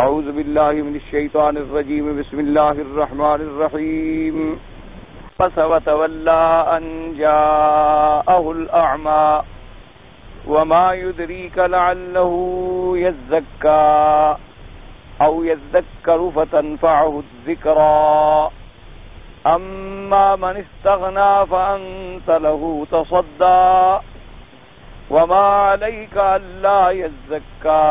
औज़ु बिल्लाहि मिनश्शैतानिर रजीम बिस्मिल्लाहिर रहमानिर रहीम फसवतवल्ला अन जाअहुल अअमा वमा युद्रीक लअल्लहु यज़्ज़क्का औ यज़्ज़क्करु फतनफ़अहुद ज़िक्रा अम्मा मन इस्तग़ना फ़अन्त लहु तसद्दा वमा अलैका अल्ला यज़्ज़क्का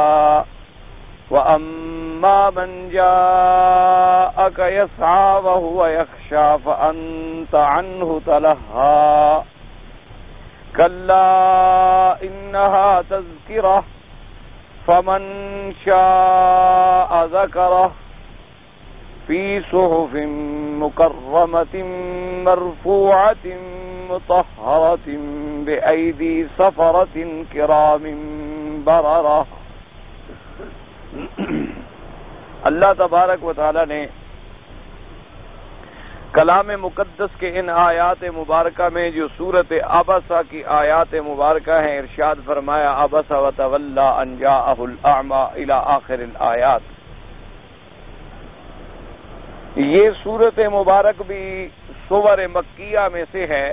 وَأَمَّا مَنْ جَاءَكَ يَسْعَى وَهُوَ يَخْشَى فَأَنْتَ عَنْهُ تَلَهَّى كَلَّا إِنَّهَا تَذْكِرَةٌ فَمَنْ شَاءَ ذَكَرَهُ فِي صُحُفٍ مُكَرَّمَةٍ مَرْفُوعَةٍ مُطَهَّرَةٍ بِأَيْدِي سَفَرَةٍ كِرَامٍ بَرَرَةٍ। अल्लाह तबारक व तआला ने कलाम मुकद्दस के इन आयात मुबारका में जो सूरत अबसा की आयात मुबारका हैं, इरशाद फरमाया अबसा व तवल्ला अन जाअहुल अअमा इला आखिरिल आयात। ये सूरत मुबारक भी सूरह मक्किया में से है,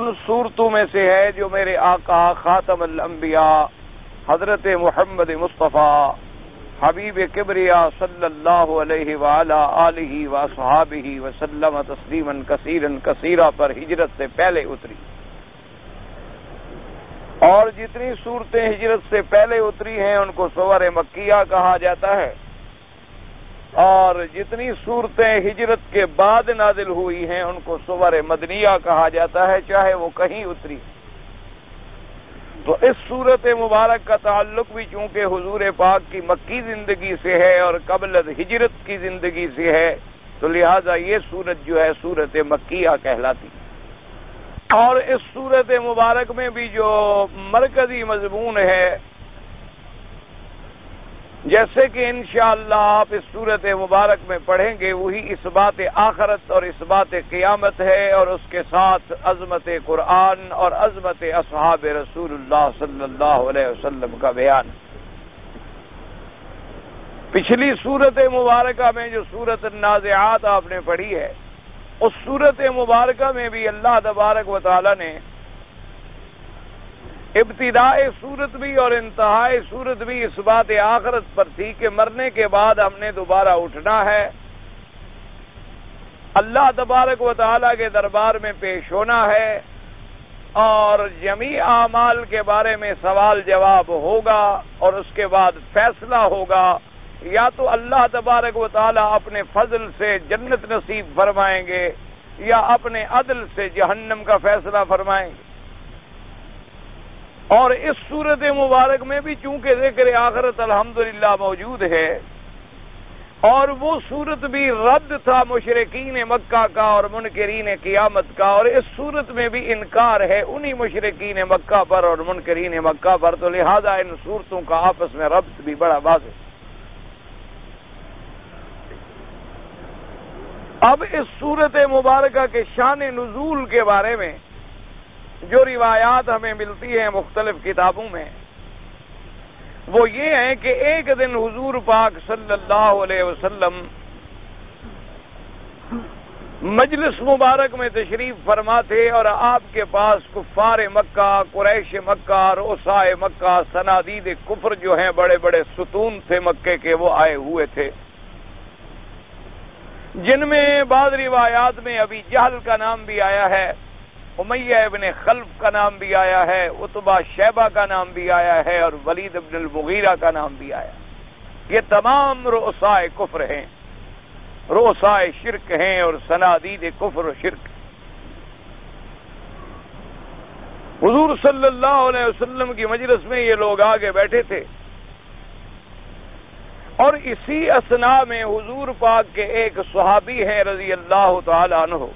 उन सूरतों में से है जो मेरे आका खातमुल अंबिया हजरत मोहम्मद मुस्तफ़ा हबीब किबरिया सल्लल्लाहु अलैहि व अला आलिहि व अस्हाबिहि व सल्लम तस्लीमन कसीरन कसीरा पर हिजरत से पहले उतरी। और जितनी सूरतें हिजरत से पहले उतरी हैं उनको सूरह मक्किया कहा जाता है, और जितनी सूरतें हिजरत के बाद नाजिल हुई हैं उनको सूरह मदनिया कहा जाता है, चाहे वो कहीं उतरी। तो इस सूरत मुबारक का ताल्लुक भी चूंकि हुजूर पाक की मक्की जिंदगी से है और कबल हिजरत की जिंदगी से है, तो लिहाजा ये सूरत जो है सूरत मक्किया कहलाती। और इस सूरत मुबारक में भी जो मरकजी मजमून है, जैसे कि इंशाअल्लाह आप इस सूरत मुबारक में पढ़ेंगे, वही इस्बात आखरत और इस्बात क़ियामत है, और उसके साथ अज़मत कुरान और अज़मत अस्हाब रसूलुल्लाह सल्लल्लाहु अलैहि वसल्लम का बयान। पिछली सूरत मुबारक में जो सूरत नाज़िआत आपने पढ़ी है, उस सूरत मुबारक में भी अल्लाह तबारक व तआला ने इब्तिदाए सूरत भी और इंतहाए सूरत भी इस बात आखरत पर थी कि मरने के बाद हमने दोबारा उठना है, अल्लाह तबारक व तआला के दरबार में पेश होना है, और जमी आमाल के बारे में सवाल जवाब होगा, और उसके बाद फैसला होगा। या तो अल्लाह तबारक व तआला अपने फजल से जन्नत नसीब फरमाएंगे, या अपने अदल से जहन्नम का फैसला फरमाएंगे। और इस सूरत मुबारक में भी चूंकि ज़िक्र आखरत अल्हम्दुलिल्लाह मौजूद है, और वो सूरत भी रद्द था मुशरिकीन मक्का का और मुनकरीन क़ियामत का, और इस सूरत में भी इनकार है उन्हीं मुशरिकीन मक्का पर और मुनकरीन मक्का पर। तो लिहाजा इन सूरतों का आपस में रब्त भी बड़ा वाज़ेह है। अब इस सूरत मुबारक के शान नुज़ूल के बारे में जो रिवायात हमें मिलती हैं मुख्तलिफ किताबों में, वो ये हैं कि एक दिन हुजूर पाक सल्लल्लाहु अलैहि वसल्लम मजलिस मुबारक में तशरीफ फरमा थे, और आपके पास कुफ्फार मक्का, कुरैश मक्का, रोसाए मक्का, सनादीद कुफर जो हैं बड़े बड़े सुतून थे मक्के के, वो आए हुए थे, जिनमें बाद रिवायात में अभी जहल का नाम भी आया है, उमैया इब्न खल्फ का नाम भी आया है, उतबा शैबा का नाम भी आया है, और वलीद इब्न अल-मुगीरा का नाम भी आया। ये तमाम रोसाए कुफ्र हैं, रोसाए शिरक हैं, और सनादीद कुफ्र और शिरक। हुजूर सल्लल्लाहु अलैहि वसल्लम की मजलिस में ये लोग आगे बैठे थे, और इसी असना में हुजूर पाक के एक सहाबी हैं रजी अल्लाह तआला अन्हु,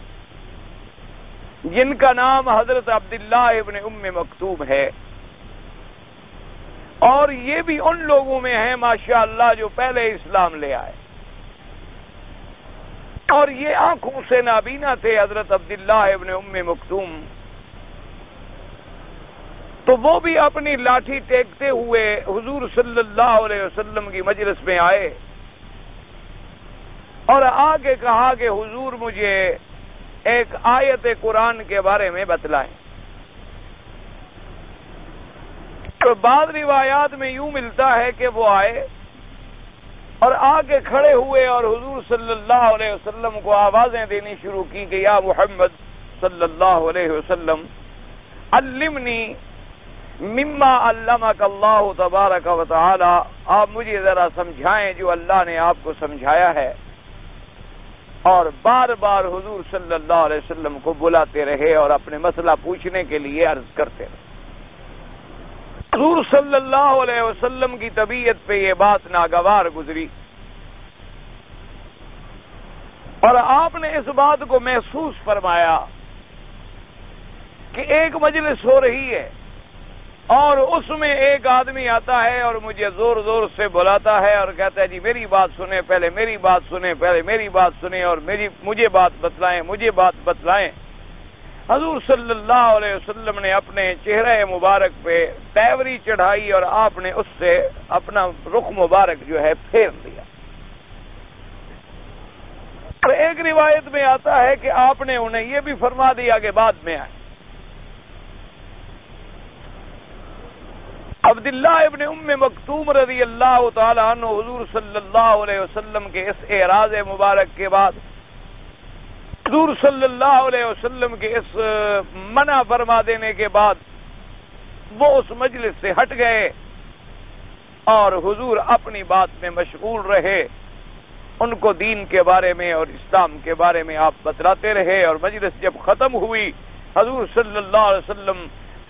जिनका नाम हजरत अब्दुल्लाह इब्न उम्मे मक्तूम है, और ये भी उन लोगों में है माशाअल्लाह जो पहले इस्लाम ले आए। और ये आंखों से नाबीना थे हजरत अब्दुल्लाह इब्न उम्मे मक्तूम, तो वो भी अपनी लाठी टेकते हुए हुजूर सल्लल्लाहु अलैहि वसल्लम की मजलिस में आए और आगे कहा कि हुजूर मुझे एक आयत कुरान के बारे में बतलाएं। तो बाद रिवायात में यूं मिलता है कि वो आए और आगे खड़े हुए और हुजूर सल्लल्लाहु अलैहि वसल्लम को आवाजें देनी शुरू की कि या मोहम्मद सल्लल्लाहु अलैहि वसल्लम अल्लिमनी मिम्मा अल्लमक अल्लाह तबारक व तआला, आप मुझे जरा समझाएं जो अल्लाह ने आपको समझाया है। और बार बार हुजूर सल्लल्लाहु अलैहि वसल्लम को बुलाते रहे और अपने मसला पूछने के लिए अर्ज करते रहे। हुजूर सल्लल्लाहु अलैहि वसल्लम की तबीयत पे ये बात नागवार गुजरी और आपने इस बात को महसूस फरमाया कि एक मजलिस हो रही है और उसमें एक आदमी आता है और मुझे जोर जोर से बुलाता है और कहता है जी मेरी बात सुने, पहले मेरी बात सुने, पहले मेरी बात सुने और मुझे बात बतलाएं, मुझे बात बतलाएं। हजूर सल्लल्लाहु अलैहि वसल्लम ने अपने चेहरे मुबारक पे तैवरी चढ़ाई और आपने उससे अपना रुख मुबारक जो है फेर लिया। और एक रिवायत में आता है कि आपने उन्हें यह भी फरमा दिया कि बाद में आए। अब्दुल्लाह इब्न उम्मे मक्तूम रजी अल्लाह तआला अन्हु हुजूर सल्लल्लाहु अलैहि वसल्लम के इस एराज मुबारक के बाद, हुजूर सल्लल्लाहु अलैहि वसल्लम के इस मना फरमा देने के बाद वो उस मजलिस से हट गए और हुजूर अपनी बात में मशगूल रहे। उनको दीन के बारे में और इस्लाम के बारे में आप बतलाते रहे और मजलिस जब खत्म हुई हुजूर सल्लल्लाहु अलैहि वसल्लम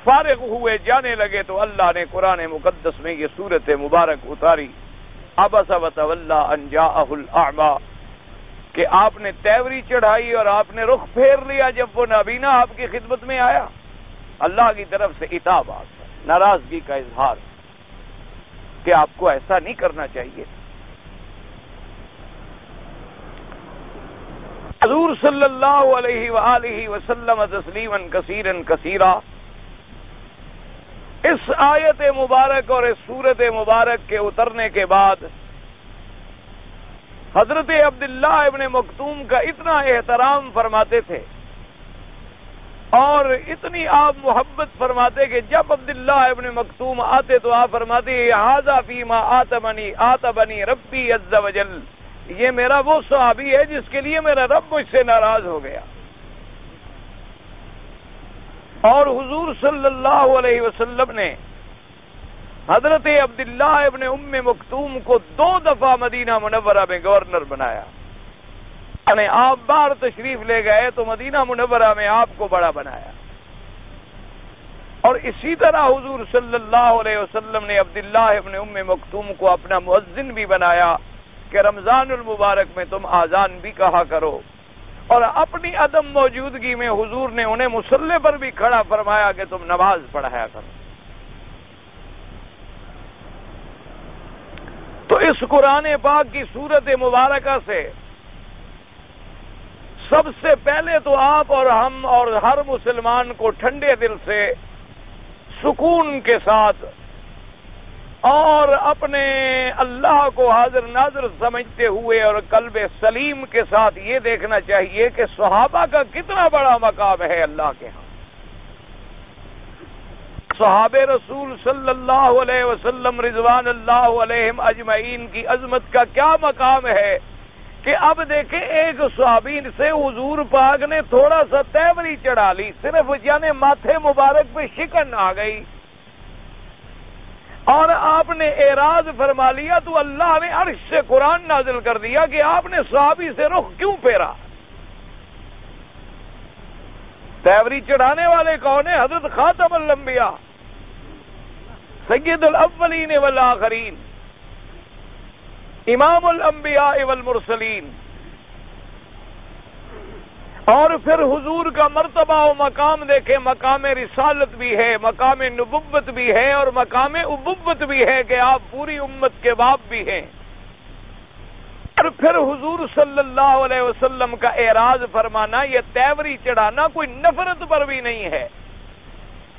फारिग हुए, जाने लगे तो अल्लाह ने कुरान मुकद्दस में ये सूरत मुबारक उतारी, अबसा व तवल्ला अन जाअहुल अमा, कि आपने तैवरी चढ़ाई और आपने रुख फेर लिया जब वो नाबीना आपकी खिदमत में आया। अल्लाह की तरफ से इताब आ गया, नाराजगी का इजहार कि आपको ऐसा नहीं करना चाहिए। हुजूर सल्लल्लाहु अलैहि व आलिहि वसल्लम तस्लीमन कसीरन कसीरा, इस आयत मुबारक और इस सूरत मुबारक के उतरने के बाद हजरत अब्दुल्लाह इब्न मक्तूम का इतना एहतराम फरमाते थे और इतनी आप मोहब्बत फरमाते कि जब अब्दुल्लाह इब्न मक्तूम आते तो आप फरमाते हाजा फीमा आतबनी रब्बी अज़्ज़ा वजल, ये मेरा वो सहाबी है जिसके लिए मेरा रब मुझसे नाराज हो गया। और हुजूर सल्लल्लाहु अलैहि वसल्लम ने हजरत अब्दुल्लाह इब्न उम्मे मक्तूम को 2 दफा मदीना मुनव्वरा में गवर्नर बनाया। यानी आप बाहर तशरीफ ले गए तो मदीना मुनव्वरा में आपको बड़ा बनाया। और इसी तरह हुजूर सल्लल्लाहु अलैहि वसल्लम ने अब्दुल्लाह इब्न उम्मे मक्तूम को अपना मुअज्जिन भी बनाया कि रमजानुल मुबारक में तुम आजान भी कहा करो। और अपनी अदम मौजूदगी में हुजूर ने उन्हें मुसल्ले पर भी खड़ा फरमाया कि तुम नमाज पढ़ाया करो। तो इस कुरान पाक की सूरत मुबारक से सबसे पहले तो आप और हम और हर मुसलमान को ठंडे दिल से, सुकून के साथ और अपने अल्लाह को हाजिर नाजिर समझते हुए और कल्ब सलीम के साथ ये देखना चाहिए कि सहाबा का कितना बड़ा मकाम है अल्लाह के यहाँ। सहाबे रसूल सल्लल्लाहु अलैहि वसल्लम रिजवान अल्लाह अलैहिम अजमईन की अजमत का क्या मकाम है कि अब देखें एक सहाबीन से हुजूर पाक ने थोड़ा सा तैवरी चढ़ा ली, सिर्फ यानी माथे मुबारक पे शिकन आ गई और आपने एराज फरमा लिया तो अल्लाह ने अर्श से कुरान नाजिल कर दिया कि आपने सहाबी से रुख क्यों फेरा। तैवरी चढ़ाने वाले कौन है? हजरत खातमुल अंबिया सय्यदुल अव्वलीन वल आखरीन, इमामुल अंबिया वल मुरसलीन। और फिर हुजूर का मर्तबा और मकाम देखे, मकाम रिसालत भी है, मकाम नबुव्वत भी है और मकाम उबुव्वत भी है कि आप पूरी उम्मत के बाप भी हैं। और फिर हुजूर सल्लल्लाहु अलैहि वसल्लम का एराज फरमाना, यह तैवरी चढ़ाना कोई नफरत पर भी नहीं है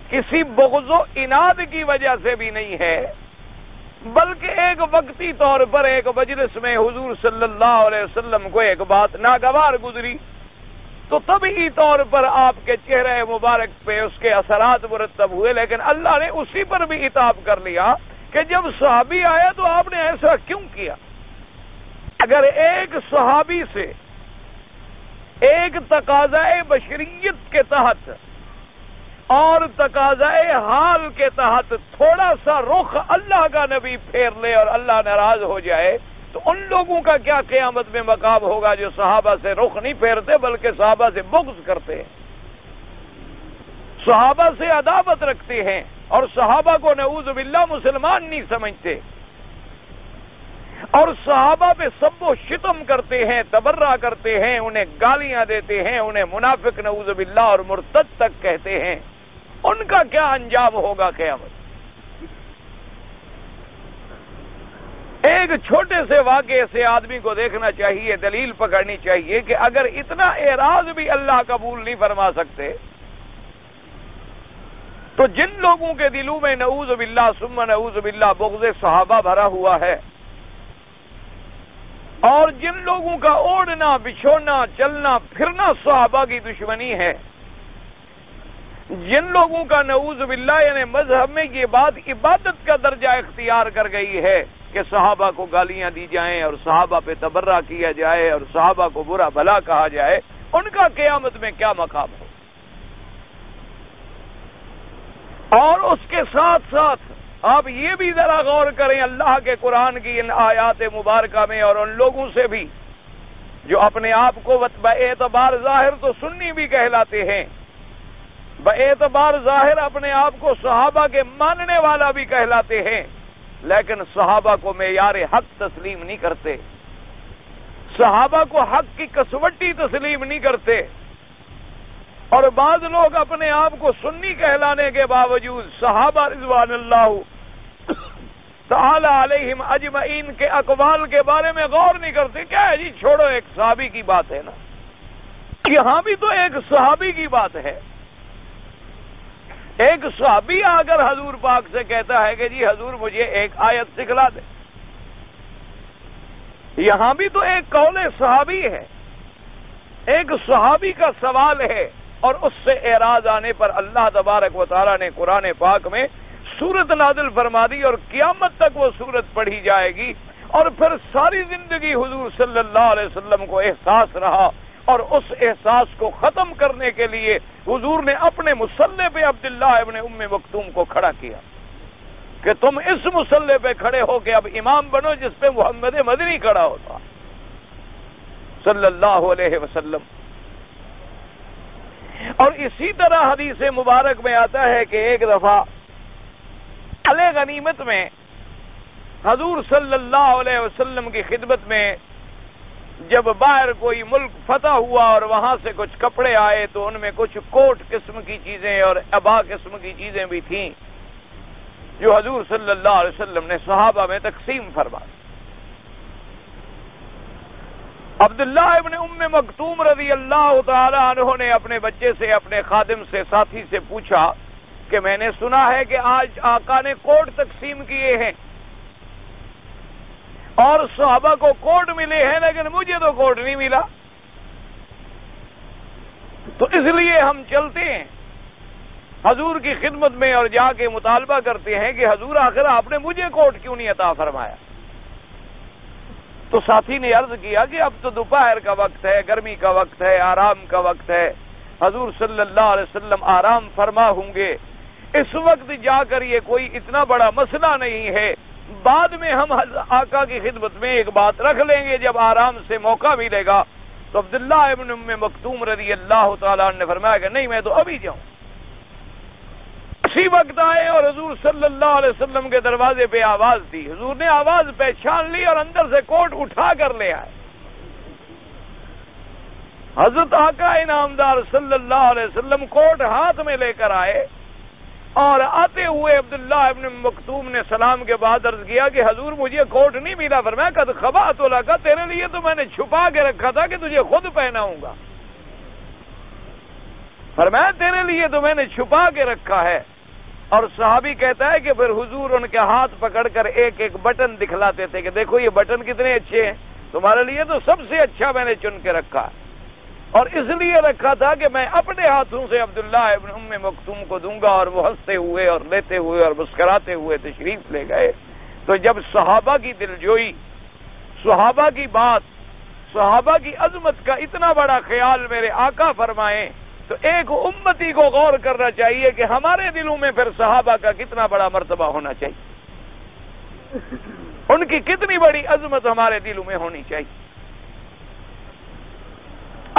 किसी बुग़्ज़ो इनाद की वजह से भी नहीं है, बल्कि एक वक्ती तौर पर एक मजलिस में हुजूर सल्लल्लाहु अलैहि वसल्लम को एक बात नागवार गुजरी तो तभी तौर पर आपके चेहरे मुबारक पे उसके असरात मुरतब हुए, लेकिन अल्लाह ने उसी पर भी इताब कर लिया कि जब सहाबी आया तो आपने ऐसा क्यों किया। अगर एक सहाबी से एक तकाज़ाए बशरियत के तहत और तकाज़ाए हाल के तहत थोड़ा सा रुख अल्लाह का नबी फेर ले और अल्लाह नाराज हो जाए तो उन लोगों का क्या क़यामत में मकाम होगा जो सहाबा से रुख नहीं फेरते बल्कि सहाबा से बुग़्ज़ करते हैं, सहाबा से अदावत रखते हैं और सहाबा को नऊज़ बिल्लाह मुसलमान नहीं समझते और सहाबा पे सब्बो शितम करते हैं, तबर्रा करते हैं, उन्हें गालियां देते हैं, उन्हें मुनाफिक नऊज़ बिल्लाह और मुर्तद तक कहते हैं, उनका क्या अंजाम होगा क़यामत। एक छोटे से वाक़े से आदमी को देखना चाहिए, दलील पकड़नी चाहिए कि अगर इतना एराज भी अल्लाह कबूल नहीं फरमा सकते तो जिन लोगों के दिलों में नऊज़ बिल्लाह सुम्मा नऊज़ बिल्लाह बुग़्ज़े सहाबा भरा हुआ है और जिन लोगों का ओढ़ना बिछोना चलना फिरना सहाबा की दुश्मनी है, जिन लोगों का नऊज़ बिल्लाह यानी मजहब में ये बात इबादत का दर्जा इख्तियार कर गई है कि सहाबा को गालियां दी जाएं और सहाबा पे तबर्रा किया जाए और सहाबा को बुरा भला कहा जाए, उनका क़यामत में क्या मकाम हो। और उसके साथ साथ आप ये भी जरा गौर करें अल्लाह के कुरान की इन आयात मुबारका में और उन लोगों से भी जो अपने आप को बएतबार जाहिर तो सुन्नी भी कहलाते हैं, बएतबार जाहिर अपने आप को सहाबा के मानने वाला भी कहलाते हैं, लेकिन सहाबा को मेयार हक तस्लीम नहीं करते, सहाबा को हक की कसवटी तस्लीम नहीं करते। और बाद लोग अपने आप को सुन्नी कहलाने के बावजूद सहाबा रिज़वानुल्लाह ताला अलैहिम अजमईन के अकवाल के बारे में गौर नहीं करते। क्या है जी, छोड़ो, एक सहाबी की बात है ना, यहाँ भी तो एक सहाबी की बात है। एक सहाबी आकर हजूर पाक से कहता है कि जी हजूर मुझे एक आयत सिखला दे, यहाँ भी तो एक कौले सहाबी है, एक सहाबी का सवाल है। और उससे एराज आने पर अल्लाह तबारक व तआला ने कुरान पाक में सूरत नाजिल फरमा दी और क़यामत तक वो सूरत पढ़ी जाएगी और फिर सारी जिंदगी हुजूर सल्लल्लाहु अलैहि वसल्लम को एहसास रहा और उस एहसास को ख़त्म करने के लिए हुजूर ने अपने मुसल्ले पे अब्दुल्लाह इब्न उम्मे मक्तूम को खड़ा किया कि तुम इस मुसल्ले पे खड़े हो के अब इमाम बनो जिस पे मोहम्मद मदनी खड़ा होता सल्लल्लाहु अलैहि वसल्लम। और इसी तरह हदीस मुबारक में आता है कि एक दफा अले गनीमत में हजूर सल्लल्लाहु अलैहि वसल्लम की खिदमत में जब बाहर कोई मुल्क फतह हुआ और वहां से कुछ कपड़े आए तो उनमें कुछ कोट किस्म की चीजें और अबा किस्म की चीजें भी थीं जो हजूर सल्लल्लाहु अलैहि वसल्लम ने सहाबा में तकसीम फरमाई। अब्दुल्लाह इब्न उम्मे मक्तूम रज़ी अल्लाह तआला अन्हु ने अपने बच्चे से, अपने खादिम से, साथी से पूछा कि मैंने सुना है कि आज आका ने कोट तकसीम किए हैं और सहाबा को कोट मिले हैं, लेकिन मुझे तो कोट नहीं मिला, तो इसलिए हम चलते हैं हजूर की खिदमत में और जाके मुतालबा करते हैं कि हजूर आखिर आपने मुझे कोट क्यों नहीं अता फरमाया। तो साथी ने अर्ज किया कि अब तो दोपहर का वक्त है, गर्मी का वक्त है, आराम का वक्त है, हजूर सल्लल्लाहु अलैहि वसल्लम आराम फरमा होंगे, इस वक्त जाकर ये कोई इतना बड़ा मसला नहीं है, बाद में हम आका की खिदमत में एक बात रख लेंगे जब आराम से मौका मिलेगा। तो अब्दुल्लाह इब्न उम्मे मक्तूम रज़ी अल्लाह तआला अन्हु ने फरमाया कि नहीं, मैं तो अभी जाऊं। इसी वक्त आए और हजूर सल्लल्लाहु अलैहि वसल्लम के दरवाजे पे आवाज दी, हजूर ने आवाज पहचान ली और अंदर से कोट उठा कर ले आए। हजरत आका इनामदार सल्लल्लाहु अलैहि वसल्लम कोट हाथ में लेकर आए और आते हुए अब्दुल्लाह इब्न मक्तूम ने सलाम के बाद अर्ज किया कि हजूर मुझे कोट नहीं मिला। फरमाया कद खबातो लका, तेरे लिए तो मैंने छुपा के रखा था कि तुझे खुद पहनाऊंगा, फरमाया तेरे लिए तो मैंने छुपा के रखा है। और सहाबी कहता है कि फिर हुजूर उनके हाथ पकड़कर एक एक बटन दिखलाते थे कि देखो ये बटन कितने अच्छे हैं, तुम्हारे लिए तो सबसे अच्छा मैंने चुन के रखा और इसलिए रखा था कि मैं अपने हाथों से अब्दुल्लाह इब्न उम्मे मक्तूम को दूंगा। और वो हंसते हुए और लेते हुए और मुस्कराते हुए तशरीफ ले गए। तो जब सहाबा की दिलजोई, सहाबा की बात, सहाबा की अजमत का इतना बड़ा ख्याल मेरे आका फरमाएं तो एक उम्मती को गौर करना चाहिए कि हमारे दिलों में फिर सहाबा का कितना बड़ा मर्तबा होना चाहिए, उनकी कितनी बड़ी अजमत हमारे दिलों में होनी चाहिए।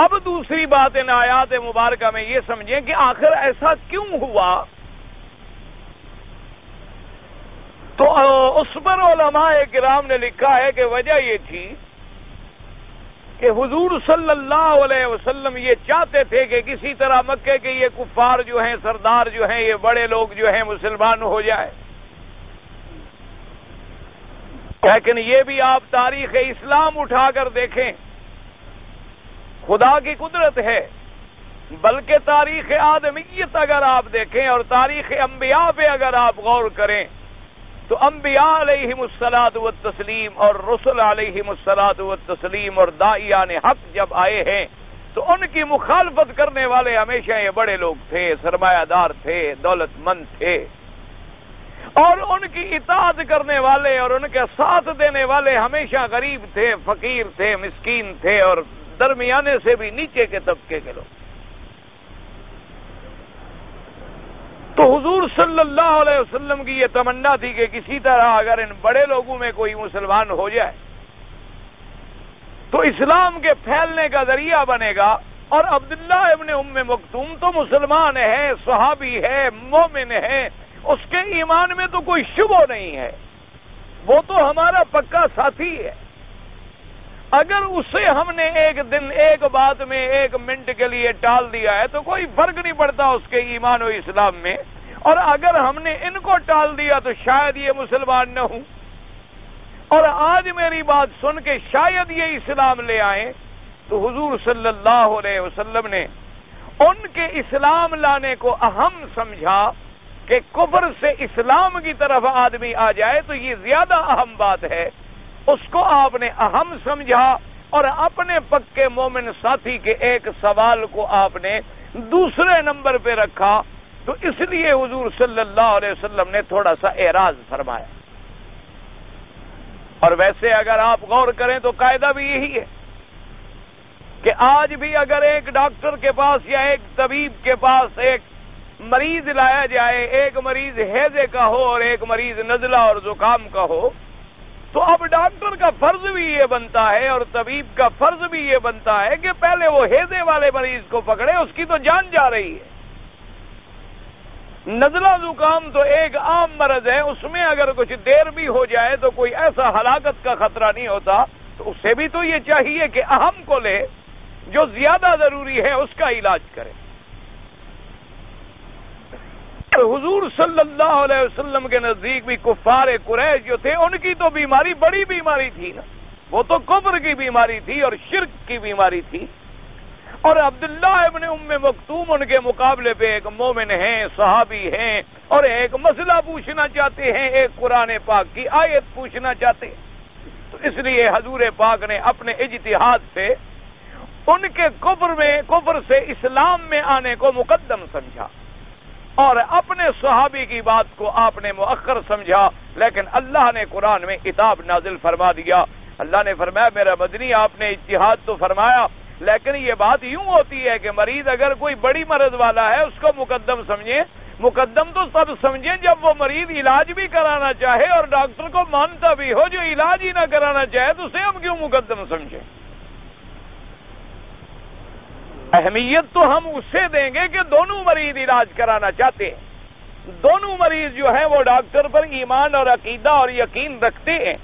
अब दूसरी बात इन आयात मुबारका में ये समझें कि आखिर ऐसा क्यों हुआ। तो उस पर उलमाए किराम ने लिखा है कि वजह ये थी कि हुजूर सल्लल्लाहु अलैहि वसल्लम ये चाहते थे कि किसी तरह मक्के के ये कुफार जो हैं, सरदार जो हैं, ये बड़े लोग जो हैं मुसलमान हो जाए। लेकिन ये भी आप तारीख इस्लाम उठाकर देखें, खुदा की कुदरत है। बल्कि तारीख आदमियत अगर आप देखें और तारीख अंबिया पे अगर आप गौर करें तो अंबिया अलैहिमुस्सलातु वत्तस्लीम और रसूल अलैहिमुस्सलातु वत्तस्लीम और दाइयान हक जब आए हैं तो उनकी मुखालफत करने वाले हमेशा ये बड़े लोग थे, सरमायादार थे, दौलतमंद थे और उनकी इताअत करने वाले और उनके साथ देने वाले हमेशा गरीब थे, फकीर थे, मिस्कीन थे और दरमियाने से भी नीचे के तबके के लोग। तो हुजूर सल्लल्लाहु अलैहि वसल्लम की ये तमन्ना थी कि किसी तरह अगर इन बड़े लोगों में कोई मुसलमान हो जाए तो इस्लाम के फैलने का जरिया बनेगा। और अब्दुल्लाह इब्न उम्मे मक्तूम तो मुसलमान है, सहाबी है, मोमिन है, उसके ईमान में तो कोई शुबो नहीं है, वो तो हमारा पक्का साथी है। अगर उसे हमने एक दिन एक बात में एक मिनट के लिए टाल दिया है तो कोई फर्क नहीं पड़ता उसके ईमान और इस्लाम में। और अगर हमने इनको टाल दिया तो शायद ये मुसलमान न हों और आज मेरी बात सुन के शायद ये इस्लाम ले आए। तो हुजूर सल्लल्लाहु अलैहि वसल्लम ने उनके इस्लाम लाने को अहम समझा कि कुफ्र से इस्लाम की तरफ आदमी आ जाए तो ये ज्यादा अहम बात है, उसको आपने अहम समझा और अपने पक्के मोमिन साथी के एक सवाल को आपने दूसरे नंबर पे रखा। तो इसलिए हुजूर सल्लल्लाहु अलैहि वसल्लम ने थोड़ा सा एराज फरमाया। और वैसे अगर आप गौर करें तो कायदा भी यही है कि आज भी अगर एक डॉक्टर के पास या एक तबीब के पास एक मरीज लाया जाए, एक मरीज हैजे का हो और एक मरीज नजला और जुकाम का हो, तो अब डॉक्टर का फर्ज भी ये बनता है और तबीब का फर्ज भी ये बनता है कि पहले वो हेदे वाले मरीज को पकड़े, उसकी तो जान जा रही है। नजला जुकाम तो एक आम मर्ज है, उसमें अगर कुछ देर भी हो जाए तो कोई ऐसा हलाकत का खतरा नहीं होता। तो उसे भी तो ये चाहिए कि अहम को ले, जो ज्यादा जरूरी है उसका इलाज करे। हुजूर सल्लल्लाहु अलैहि वसल्लम के नजदीक भी कुफार कुरैश जो थे उनकी तो बीमारी बड़ी बीमारी थी ना, वो तो कुफ्र की बीमारी थी और शिर्क की बीमारी थी। और अब्दुल्लाह इब्न उम्मे मक्तूम उनके मुकाबले पे एक मोमिन हैं, सहाबी हैं और एक मसला पूछना चाहते हैं, एक कुरान पाक की आयत पूछना चाहते हैं। तो इसलिए हजूर पाक ने अपने इज्तिहाद से उनके कुफ्र से इस्लाम में आने को मुकद्दम समझा और अपने सहाबी की बात को आपने मुअख्खर समझा। लेकिन अल्लाह ने कुरान में किताब नाजिल फरमा दिया। अल्लाह ने फरमाया, मेरा बदनी आपने इज्तिहाद तो फरमाया, लेकिन ये बात यूं होती है कि मरीज अगर कोई बड़ी मर्ज वाला है उसको मुकद्दम समझें। मुकद्दम तो सब समझें जब वो मरीज इलाज भी कराना चाहे और डॉक्टर को मानता भी हो। जो इलाज ही ना कराना चाहे तो उसे हम क्यों मुकद्दम समझें? अहमियत तो हम उसे देंगे कि दोनों मरीज इलाज कराना चाहते हैं, दोनों मरीज जो है वो डॉक्टर पर ईमान और अकीदा और यकीन रखते हैं।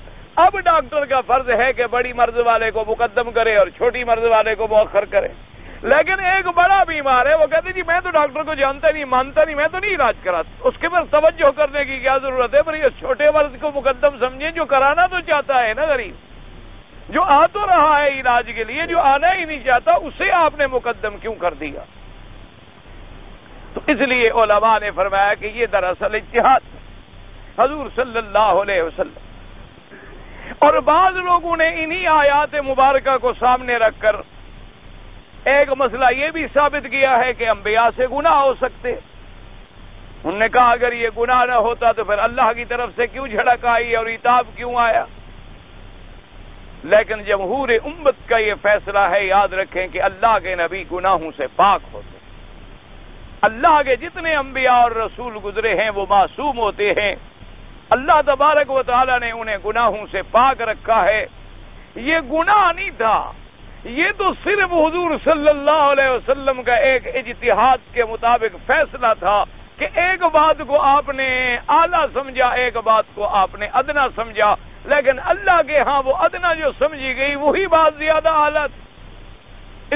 अब डॉक्टर का फर्ज है कि बड़ी मर्ज वाले को मुकद्दम करे और छोटी मर्ज वाले को मुअख्खर करे। लेकिन एक बड़ा बीमार है, वो कहते जी मैं तो डॉक्टर को जानता नहीं, मानता नहीं, मैं तो नहीं इलाज कराता, उसके पर तवज्जो करने की क्या जरूरत है? पर ये छोटे मर्ज को मुकद्दम समझे जो कराना तो चाहता है ना, गरीब जो आ तो रहा है इलाज के लिए, जो आना ही नहीं चाहता, उसे आपने मुकद्दम क्यों कर दिया? तो इसलिए उलमा ने फरमाया कि ये दरअसल इज्तिहाद हजूर सल्लल्लाहु अलैहि वसल्लम। और बाद लोगों ने इन्हीं आयात मुबारक को सामने रखकर एक मसला ये भी साबित किया है कि अंबिया से गुनाह हो सकते। उनने कहा अगर ये गुनाह न होता तो फिर अल्लाह की तरफ से क्यों झड़क आई और इताब क्यों आया। लेकिन जमहूर उम्मत का ये फैसला है, याद रखें कि अल्लाह के नबी गुनाहों से पाक होते। अल्लाह के जितने अंबिया और रसूल गुजरे हैं वो मासूम होते हैं। अल्लाह तबारक व तआला ने उन्हें गुनाहों से पाक रखा है। ये गुनाह नहीं था, ये तो सिर्फ हुजूर सल्लल्लाहु अलैहि वसल्लम का एक इज्तिहाद के मुताबिक फैसला था कि एक बात को आपने आला समझा, एक बात को आपने अदना समझा। लेकिन अल्लाह के हाँ वो अदना जो समझी गई वही बात ज्यादा आला।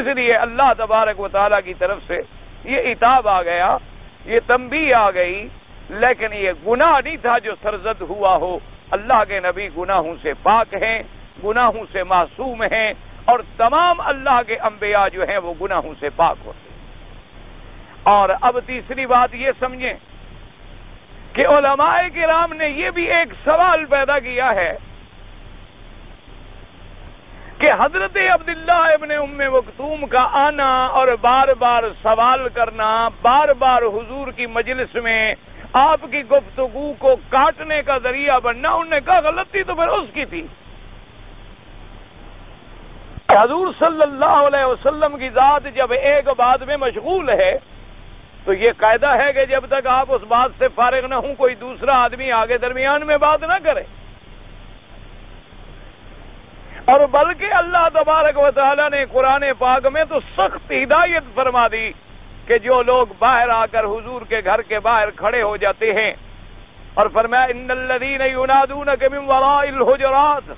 इसलिए अल्लाह तबारक व तआला की तरफ से ये इताब आ गया, ये तंबीह आ गई, लेकिन ये गुनाह नहीं था जो सरजद हुआ हो। अल्लाह के नबी गुनाहों से पाक हैं, गुनाहों से मासूम हैं, और तमाम अल्लाह के अंबिया जो हैं वो गुनाहों से पाक होते हैं। और अब तीसरी बात ये समझें कि उलमाए किराम ने ये भी एक सवाल पैदा किया है कि हजरत अब्दुल्लाह इब्ने उम्मे मक्तूम का आना और बार बार सवाल करना, बार बार हुजूर की मजलिस में आपकी गुफ्तगू को काटने का जरिया बनना, उन्होंने कहा गलती तो फिर उसकी थी। हजूर सल्लल्लाहु अलैहि वसल्लम की जात जब एक बात में मशगूल है तो ये कायदा है कि जब तक आप उस बात से फारिग न हों कोई दूसरा आदमी आगे दरमियान में बात न करे। और बल्कि अल्लाह तबारक व तआला ने कुरान पाक में तो सख्त हिदायत फरमा दी कि जो लोग बाहर आकर हुजूर के घर के बाहर खड़े हो जाते हैं और फरमाया इन्नल्लज़ीन युनादूनक मिन वराइल हुजुरात,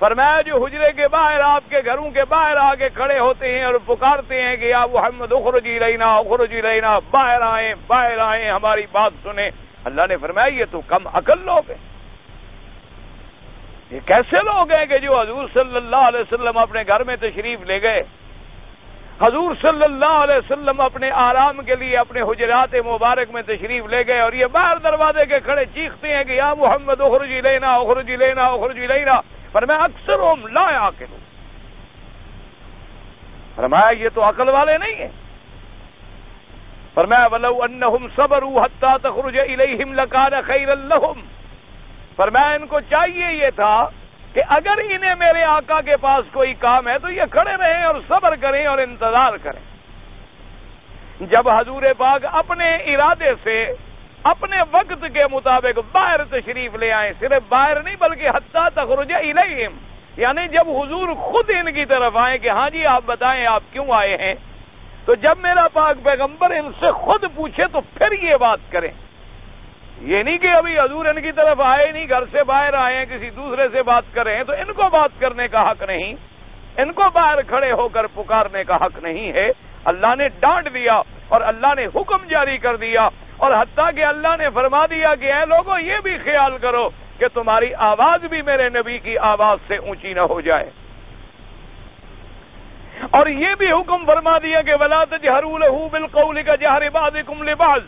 फरमाया जो हुजरे के बाहर आपके घरों के बाहर आके खड़े होते हैं और पुकारते हैं कि या मुहम्मद उखरुज इलैना उखरुज इलैना, बाहर आए हमारी बात सुने। अल्लाह ने फरमाया ये तो कम अकल लोग हैं, ये कैसे लोग हैं कि जो हजूर सल्लल्लाहु अलैहि वसल्लम अपने घर में तशरीफ ले गए, हजूर सल्लल्लाहु अलैहि वसल्लम अपने आराम के लिए अपने हुजरात मुबारक में तशरीफ ले गए और ये बाहर दरवाजे के खड़े चीखते हैं कि या मुहम्मद उखरुज इलैना उखरुज इलैना उखरुज इलैना। पर मैं अक्सर ओम ला आके लूँ, फरमाया ये तो अकल वाले नहीं है। फरमाया वलौ अन्नहुम सबरू हत्ता तखरुज इलैहिम लकान खैरल लहुम, पर मैं इनको चाहिए ये था कि अगर इन्हें मेरे आका के पास कोई काम है तो ये खड़े रहें और सब्र करें और इंतजार करें। जब हजूर पाक अपने इरादे से अपने वक्त के मुताबिक बाहर तशरीफ ले आए, सिर्फ बाहर नहीं बल्कि हत्ता तखरुज इलैहिम, यानी जब हुजूर खुद इनकी तरफ आए कि हाँ जी आप बताएं आप क्यों आए हैं, तो जब मेरा पाक पैगंबर इनसे खुद पूछे तो फिर ये बात करें। ये नहीं कि अभी हजूर इनकी तरफ आए नहीं, घर से बाहर आए हैं किसी दूसरे से बात करें तो इनको बात करने का हक नहीं, इनको बाहर खड़े होकर पुकारने का हक नहीं है। अल्लाह ने डांट दिया और अल्लाह ने हुक्म जारी कर दिया और हत्ता कि अल्लाह ने फरमा दिया कि ऐ लोगों ये भी ख्याल करो कि तुम्हारी आवाज भी मेरे नबी की आवाज से ऊंची न हो जाए। और ये भी हुक्म फरमा दिया कि वला तजहरू लहू बिलकौल कजहर बादिकुम लिबाद,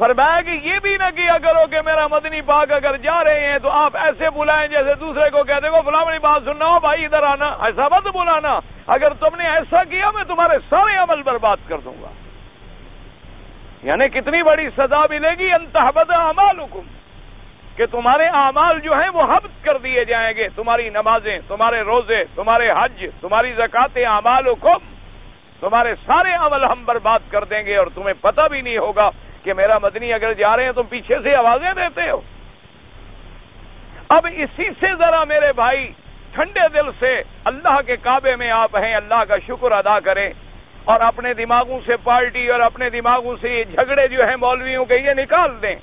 फरमाया कि ये भी ना किया करो कि मेरा मदनी पाक अगर जा रहे हैं तो आप ऐसे बुलाएं जैसे दूसरे को कहते हो फलावरी बात सुनना हो भाई इधर आना, ऐसा मत बुलाना। अगर तुमने ऐसा किया मैं तुम्हारे सारे अमल बर्बाद कर दूंगा। यानी कितनी बड़ी सजा मिलेगी, अंतहबद अमालुकुम, कि तुम्हारे अमाल जो हैं वो हब्स कर दिए जाएंगे, तुम्हारी नमाजें, तुम्हारे रोजे, तुम्हारे हज, तुम्हारी ज़कातें, अमालुकुम, तुम्हारे सारे अमल हम बर्बाद कर देंगे और तुम्हें पता भी नहीं होगा कि मेरा मदनी अगर जा रहे हैं तुम पीछे से आवाजें देते हो। अब इसी से जरा मेरे भाई ठंडे दिल से अल्लाह के काबे में आप हैं, अल्लाह का शुक्र अदा करें और अपने दिमागों से पार्टी और अपने दिमागों से ये झगड़े जो हैं मौलवियों के ये निकाल दें।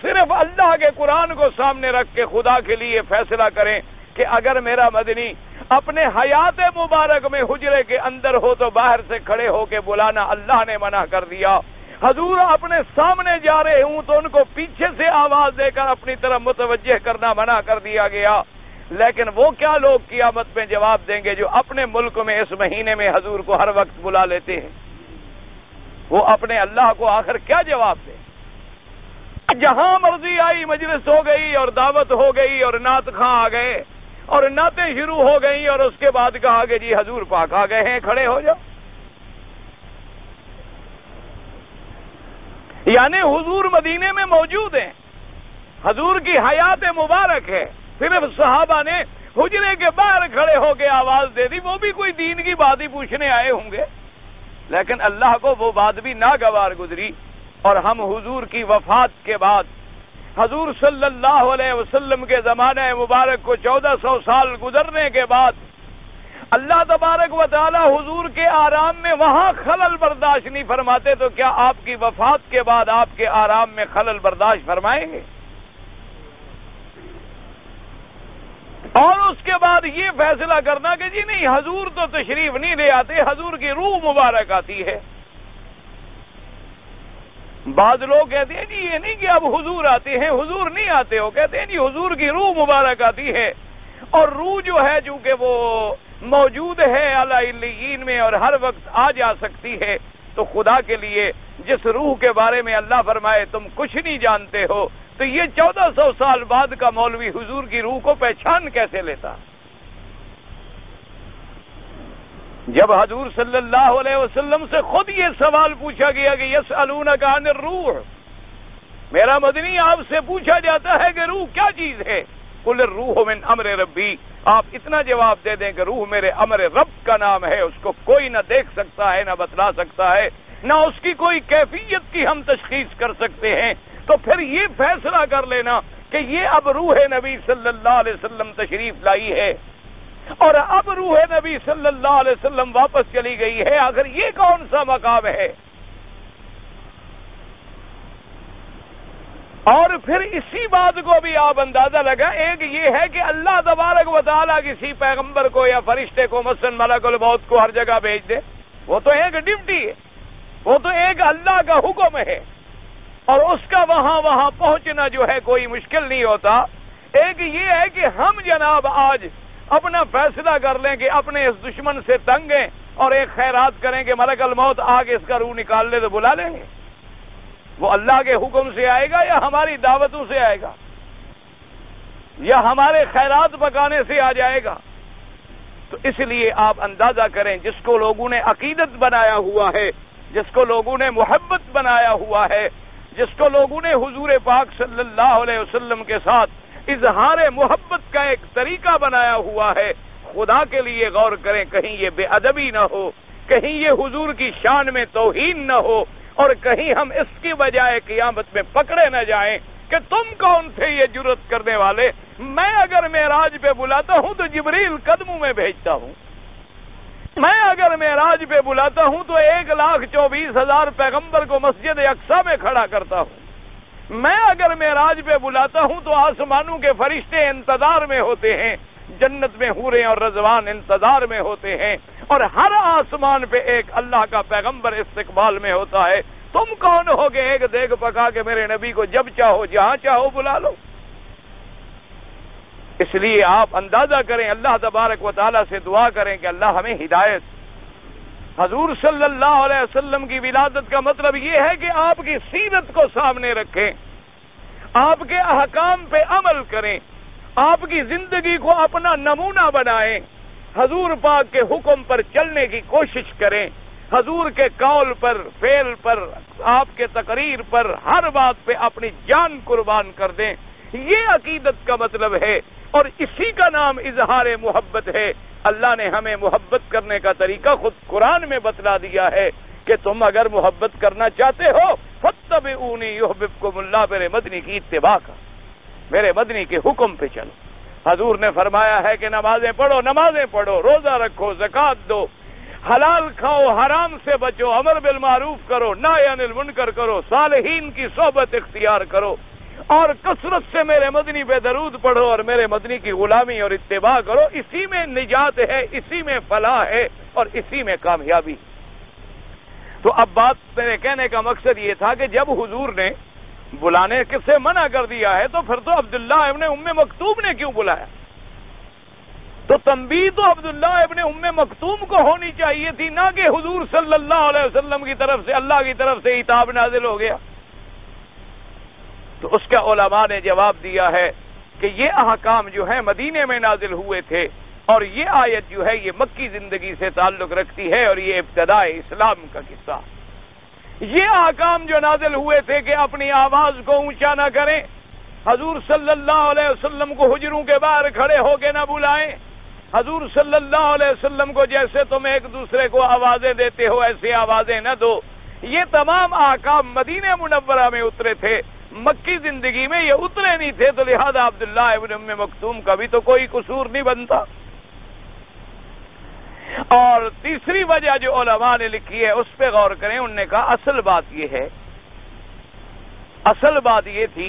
सिर्फ अल्लाह के कुरान को सामने रख के खुदा के लिए फैसला करें कि अगर मेरा मदनी अपने हयात मुबारक में हुजरे के अंदर हो तो बाहर से खड़े होके बुलाना अल्लाह ने मना कर दिया, हजूर अपने सामने जा रहे हूं तो उनको पीछे से आवाज देकर अपनी तरफ मुतवज्जह करना मना कर दिया गया। लेकिन वो क्या लोग कियामत में जवाब देंगे जो अपने मुल्क में इस महीने में हजूर को हर वक्त बुला लेते हैं। वो अपने अल्लाह को आखिर क्या जवाब दे। जहां मर्जी आई मजलिस हो गई और दावत हो गई और नात खां आ गए और नातें शुरू हो गई और उसके बाद कहा कि जी हजूर पाक आ गए हैं, खड़े हो जाओ। यानी हुजूर मदीने में मौजूद हैं, हुजूर की हयात मुबारक है, सिर्फ सहाबा ने हुजरे के बाहर खड़े होकर आवाज दे दी। वो भी कोई दीन की बात ही पूछने आए होंगे, लेकिन अल्लाह को वो बात भी नागवार गुजरी। और हम हुजूर की वफात के बाद हुजूर सल्लल्लाहु अलैहि वसल्लम के ज़माने मुबारक को 1400 साल गुजरने के बाद अल्लाह तबारक व तआला हुजूर के आराम में वहाँ खलल बर्दाश्त नहीं फरमाते, तो क्या आपकी वफात के बाद आपके आराम में खलल बर्दाश्त फरमाएंगे? और उसके बाद ये फैसला करना कि जी नहीं, हुजूर तो तशरीफ नहीं ले आते, हुजूर की रूह मुबारक आती है। बाद लोग कहते हैं जी ये नहीं कि अब हुजूर आते हैं, हुजूर नहीं आते हो, कहते हैं जी हुजूर की रूह मुबारक आती है। और रूह जो है चूंकि वो मौजूद है आला इल्लियीन में और हर वक्त आ जा सकती है, तो खुदा के लिए जिस रूह के बारे में अल्लाह फरमाए तुम कुछ नहीं जानते हो, तो ये 1400 साल बाद का मौलवी हुजूर की रूह को पहचान कैसे लेता? जब हजूर सल्लल्लाहु अलैहि वसल्लम से खुद ये सवाल पूछा गया कि यसअलूनका अनिर रूह, मेरा मदनी आपसे पूछा जाता है कि रूह क्या चीज है, कुल रूह मिन अमरे रब्बी, आप इतना जवाब दे दें कि रूह मेरे अमरे रब का नाम है, उसको कोई ना देख सकता है, ना बतला सकता है, ना उसकी कोई कैफियत की हम तशखीस कर सकते हैं। तो फिर ये फैसला कर लेना कि ये अब रूह नबी सल्लल्लाहु अलैहि वसल्लम तशरीफ लाई है और अब रूह नबी सल्लल्लाहु अलैहि वसल्लम वापस चली गई है, आखिर ये कौन सा मकाम है? और फिर इसी बात को भी आप अंदाजा लगा, एक ये है कि अल्लाह तबारक व तआला किसी पैगंबर को या फरिश्ते को मसलन मलाकुल मौत को हर जगह भेज दे, वो तो एक ड्यूटी है, वो तो एक अल्लाह का हुक्म है, और उसका वहां वहां पहुंचना जो है कोई मुश्किल नहीं होता। एक ये है कि हम जनाब आज अपना फैसला कर लें कि अपने इस दुश्मन से तंग हैं और एक खैरात करें कि मलकल मौत आगे इसका रूह निकाल ले, तो बुला लेंगे। वो अल्लाह के हुक्म से आएगा या हमारी दावतों से आएगा या हमारे खैरात पकाने से आ जाएगा? तो इसलिए आप अंदाजा करें, जिसको लोगों ने अकीदत बनाया हुआ है, जिसको लोगों ने मोहब्बत बनाया हुआ है, जिसको लोगों ने हुजूर पाक सल्लल्लाहु अलैहि वसल्लम के साथ इजहार मोहब्बत का एक तरीका बनाया हुआ है, खुदा के लिए गौर करें कहीं ये बेअदबी ना हो, कहीं ये हुजूर की शान में तौहीन ना हो, और कहीं हम इसकी बजाय क़ियामत में पकड़े न जाएं कि तुम कौन थे ये जुर्रत करने वाले, मैं अगर मेराज पे बुलाता हूं तो जिब्रील कदमों में भेजता हूं, मैं अगर मेराज पे बुलाता हूं तो 1,24,000 पैगम्बर को मस्जिद अक्सा में खड़ा करता हूं, मैं अगर मेराज पे बुलाता हूं तो आसमानों के फरिश्ते इंतजार में होते हैं, जन्नत में हूरें और रजवान इंतजार में होते हैं, और हर आसमान पे एक अल्लाह का पैगंबर इस्तकबाल में होता है, तुम कौन होगे एक देख पका के मेरे नबी को जब चाहो जहां चाहो बुला लो? इसलिए आप अंदाजा करें, अल्लाह तबारक व तआला से दुआ करें कि अल्लाह हमें हिदायत। हजूर सल्लल्लाहु अलैहि वसल्लम की विलादत का मतलब यह है कि आपकी सीरत को सामने रखें, आपके अहकाम पे अमल करें, आपकी जिंदगी को अपना नमूना बनाएं, हजूर पाक के हुक्म पर चलने की कोशिश करें, हजूर के कौल पर, फेल पर, आपके तकरीर पर, हर बात पे अपनी जान कुर्बान कर दें। ये अकीदत का मतलब है और इसी का नाम इजहार मोहब्बत है। अल्लाह ने हमें मोहब्बत करने का तरीका खुद कुरान में बतला दिया है कि तुम अगर मोहब्बत करना चाहते हो फत्तबिऊनी युहब्बुकुमुल्लाह, मेरे मदनी की इत्तिबा का, मेरे मदनी के हुक्म पे चलो। हजूर ने फरमाया है कि नमाजें पढ़ो, रोजा रखो, ज़कात दो, हलाल खाओ, हराम से बचो, अमर बिल मारूफ करो, नही अनिल मुनकर करो, सालहीन की सोहबत इख्तियार करो, और कसरत से मेरे मदनी पे दरूद पढ़ो, और मेरे मदनी की गुलामी और इत्तिबा करो। इसी में निजात है, इसी में फलाह है, और इसी में कामयाबी। तो अब बात मेरे कहने का मकसद ये था कि जब हुजूर ने बुलाने से मना कर दिया है, तो फिर तो अब्दुल्लाह इब्ने उम्मे मकतूब ने क्यों बुलाया? तो तंबीह तो अब्दुल्लाह इब्ने उम्मे मकतूम को होनी चाहिए थी, ना कि हुजूर सल्लल्लाहु अलैहि वसल्लम की तरफ से, अल्लाह की तरफ से इताब नाजिल हो गया। तो उसका उलमा ने जवाब दिया है कि ये अहकाम जो है मदीने में नाजिल हुए थे और ये आयत जो है ये मक्की जिंदगी से ताल्लुक रखती है और ये इब्तदाए इस्लाम का किस्सा। ये अहकाम जो नाजिल हुए थे कि अपनी आवाज को ऊंचा ना करें, हजूर सल्लल्लाहु अलैहि वसल्लम को हुजरों के बाहर खड़े होके ना बुलाएं, हजूर सल्लल्लाहु अलैहि वसल्लम को जैसे तुम एक दूसरे को आवाजें देते हो ऐसे आवाजें न दो, ये तमाम अहकाम मदीने मुनव्वरा में उतरे थे, मक्की जिंदगी में ये उतरे नहीं थे। तो लिहाजा अब्दुल्लाह इब्न उम्मे मक्तूम का भी तो कोई कसूर नहीं बनता। और तीसरी वजह जो उलमा ने लिखी है उस पर गौर करें। उनने कहा असल बात ये थी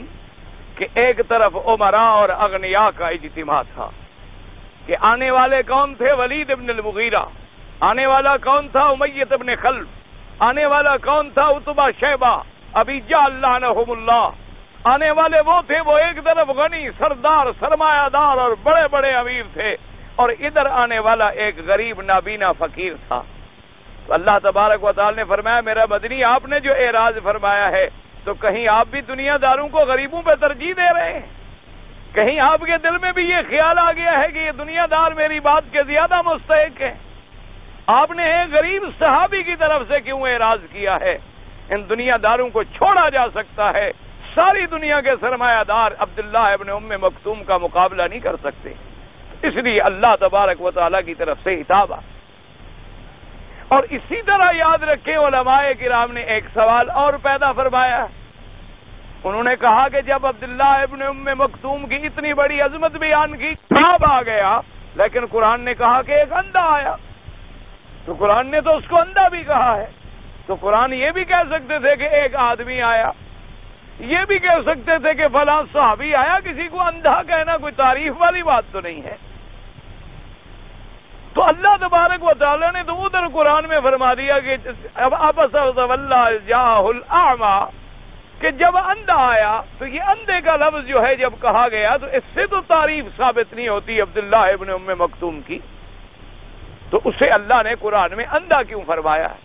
कि एक तरफ उमरा और अगनिया का इज्तिमा था कि आने वाले कौन थे, वलीद इब्न अल-मुगीरा, आने वाला कौन था, उमय्यत इब्न खल्फ, आने वाला कौन था, उतबा शैबा अबी जहल लानहुमुल्लाह, आने वाले वो थे। वो एक तरफ गनी सरदार सरमायादार और बड़े बड़े अमीर थे और इधर आने वाला एक गरीब नाबीना फकीर था। तो अल्लाह तबारक व तआला ने फरमाया, मेरा मदनी आपने जो एराज फरमाया है तो कहीं आप भी दुनियादारों को गरीबों पे तरजीह दे रहे हैं? कहीं आपके दिल में भी ये ख्याल आ गया है कि ये दुनियादार मेरी बात के ज्यादा मुस्तहक है? आपने एक गरीब सहाबी की तरफ से क्यों एराज किया है? इन दुनियादारों को छोड़ा जा सकता है, सारी दुनिया के सरमायादार अब्दुल्लाह इब्न उम्मे मक्तूम का मुकाबला नहीं कर सकते। इसलिए अल्लाह तबारक व तआला की तरफ से हिताबा। और इसी तरह याद रखें, उलमाए किराम ने एक सवाल और पैदा फरमाया। उन्होंने कहा कि जब अब्दुल्लाह इब्न उम्मे मक्तूम की इतनी बड़ी अजमत बयान की, किताब आ गया, लेकिन कुरान ने कहा कि एक अंधा आया, तो कुरान ने तो उसको अंधा भी कहा है। तो कुरान ये भी कह सकते थे कि एक आदमी आया, ये भी कह सकते थे कि फला सहाबी आया। किसी को अंधा कहना कोई तारीफ वाली बात तो नहीं है। तो अल्लाह तबारक व तआला ने तो उधर कुरान में फरमा दिया कि अब जाहुल आमा, कि जब अंधा आया, तो ये अंधे का लफ्ज जो है जब कहा गया तो इससे तो तारीफ साबित नहीं होती अब्दुल्लाह इब्न उम्मे मक्तूम की। तो उसे अल्लाह ने कुरान में अंधा क्यों फरमाया है?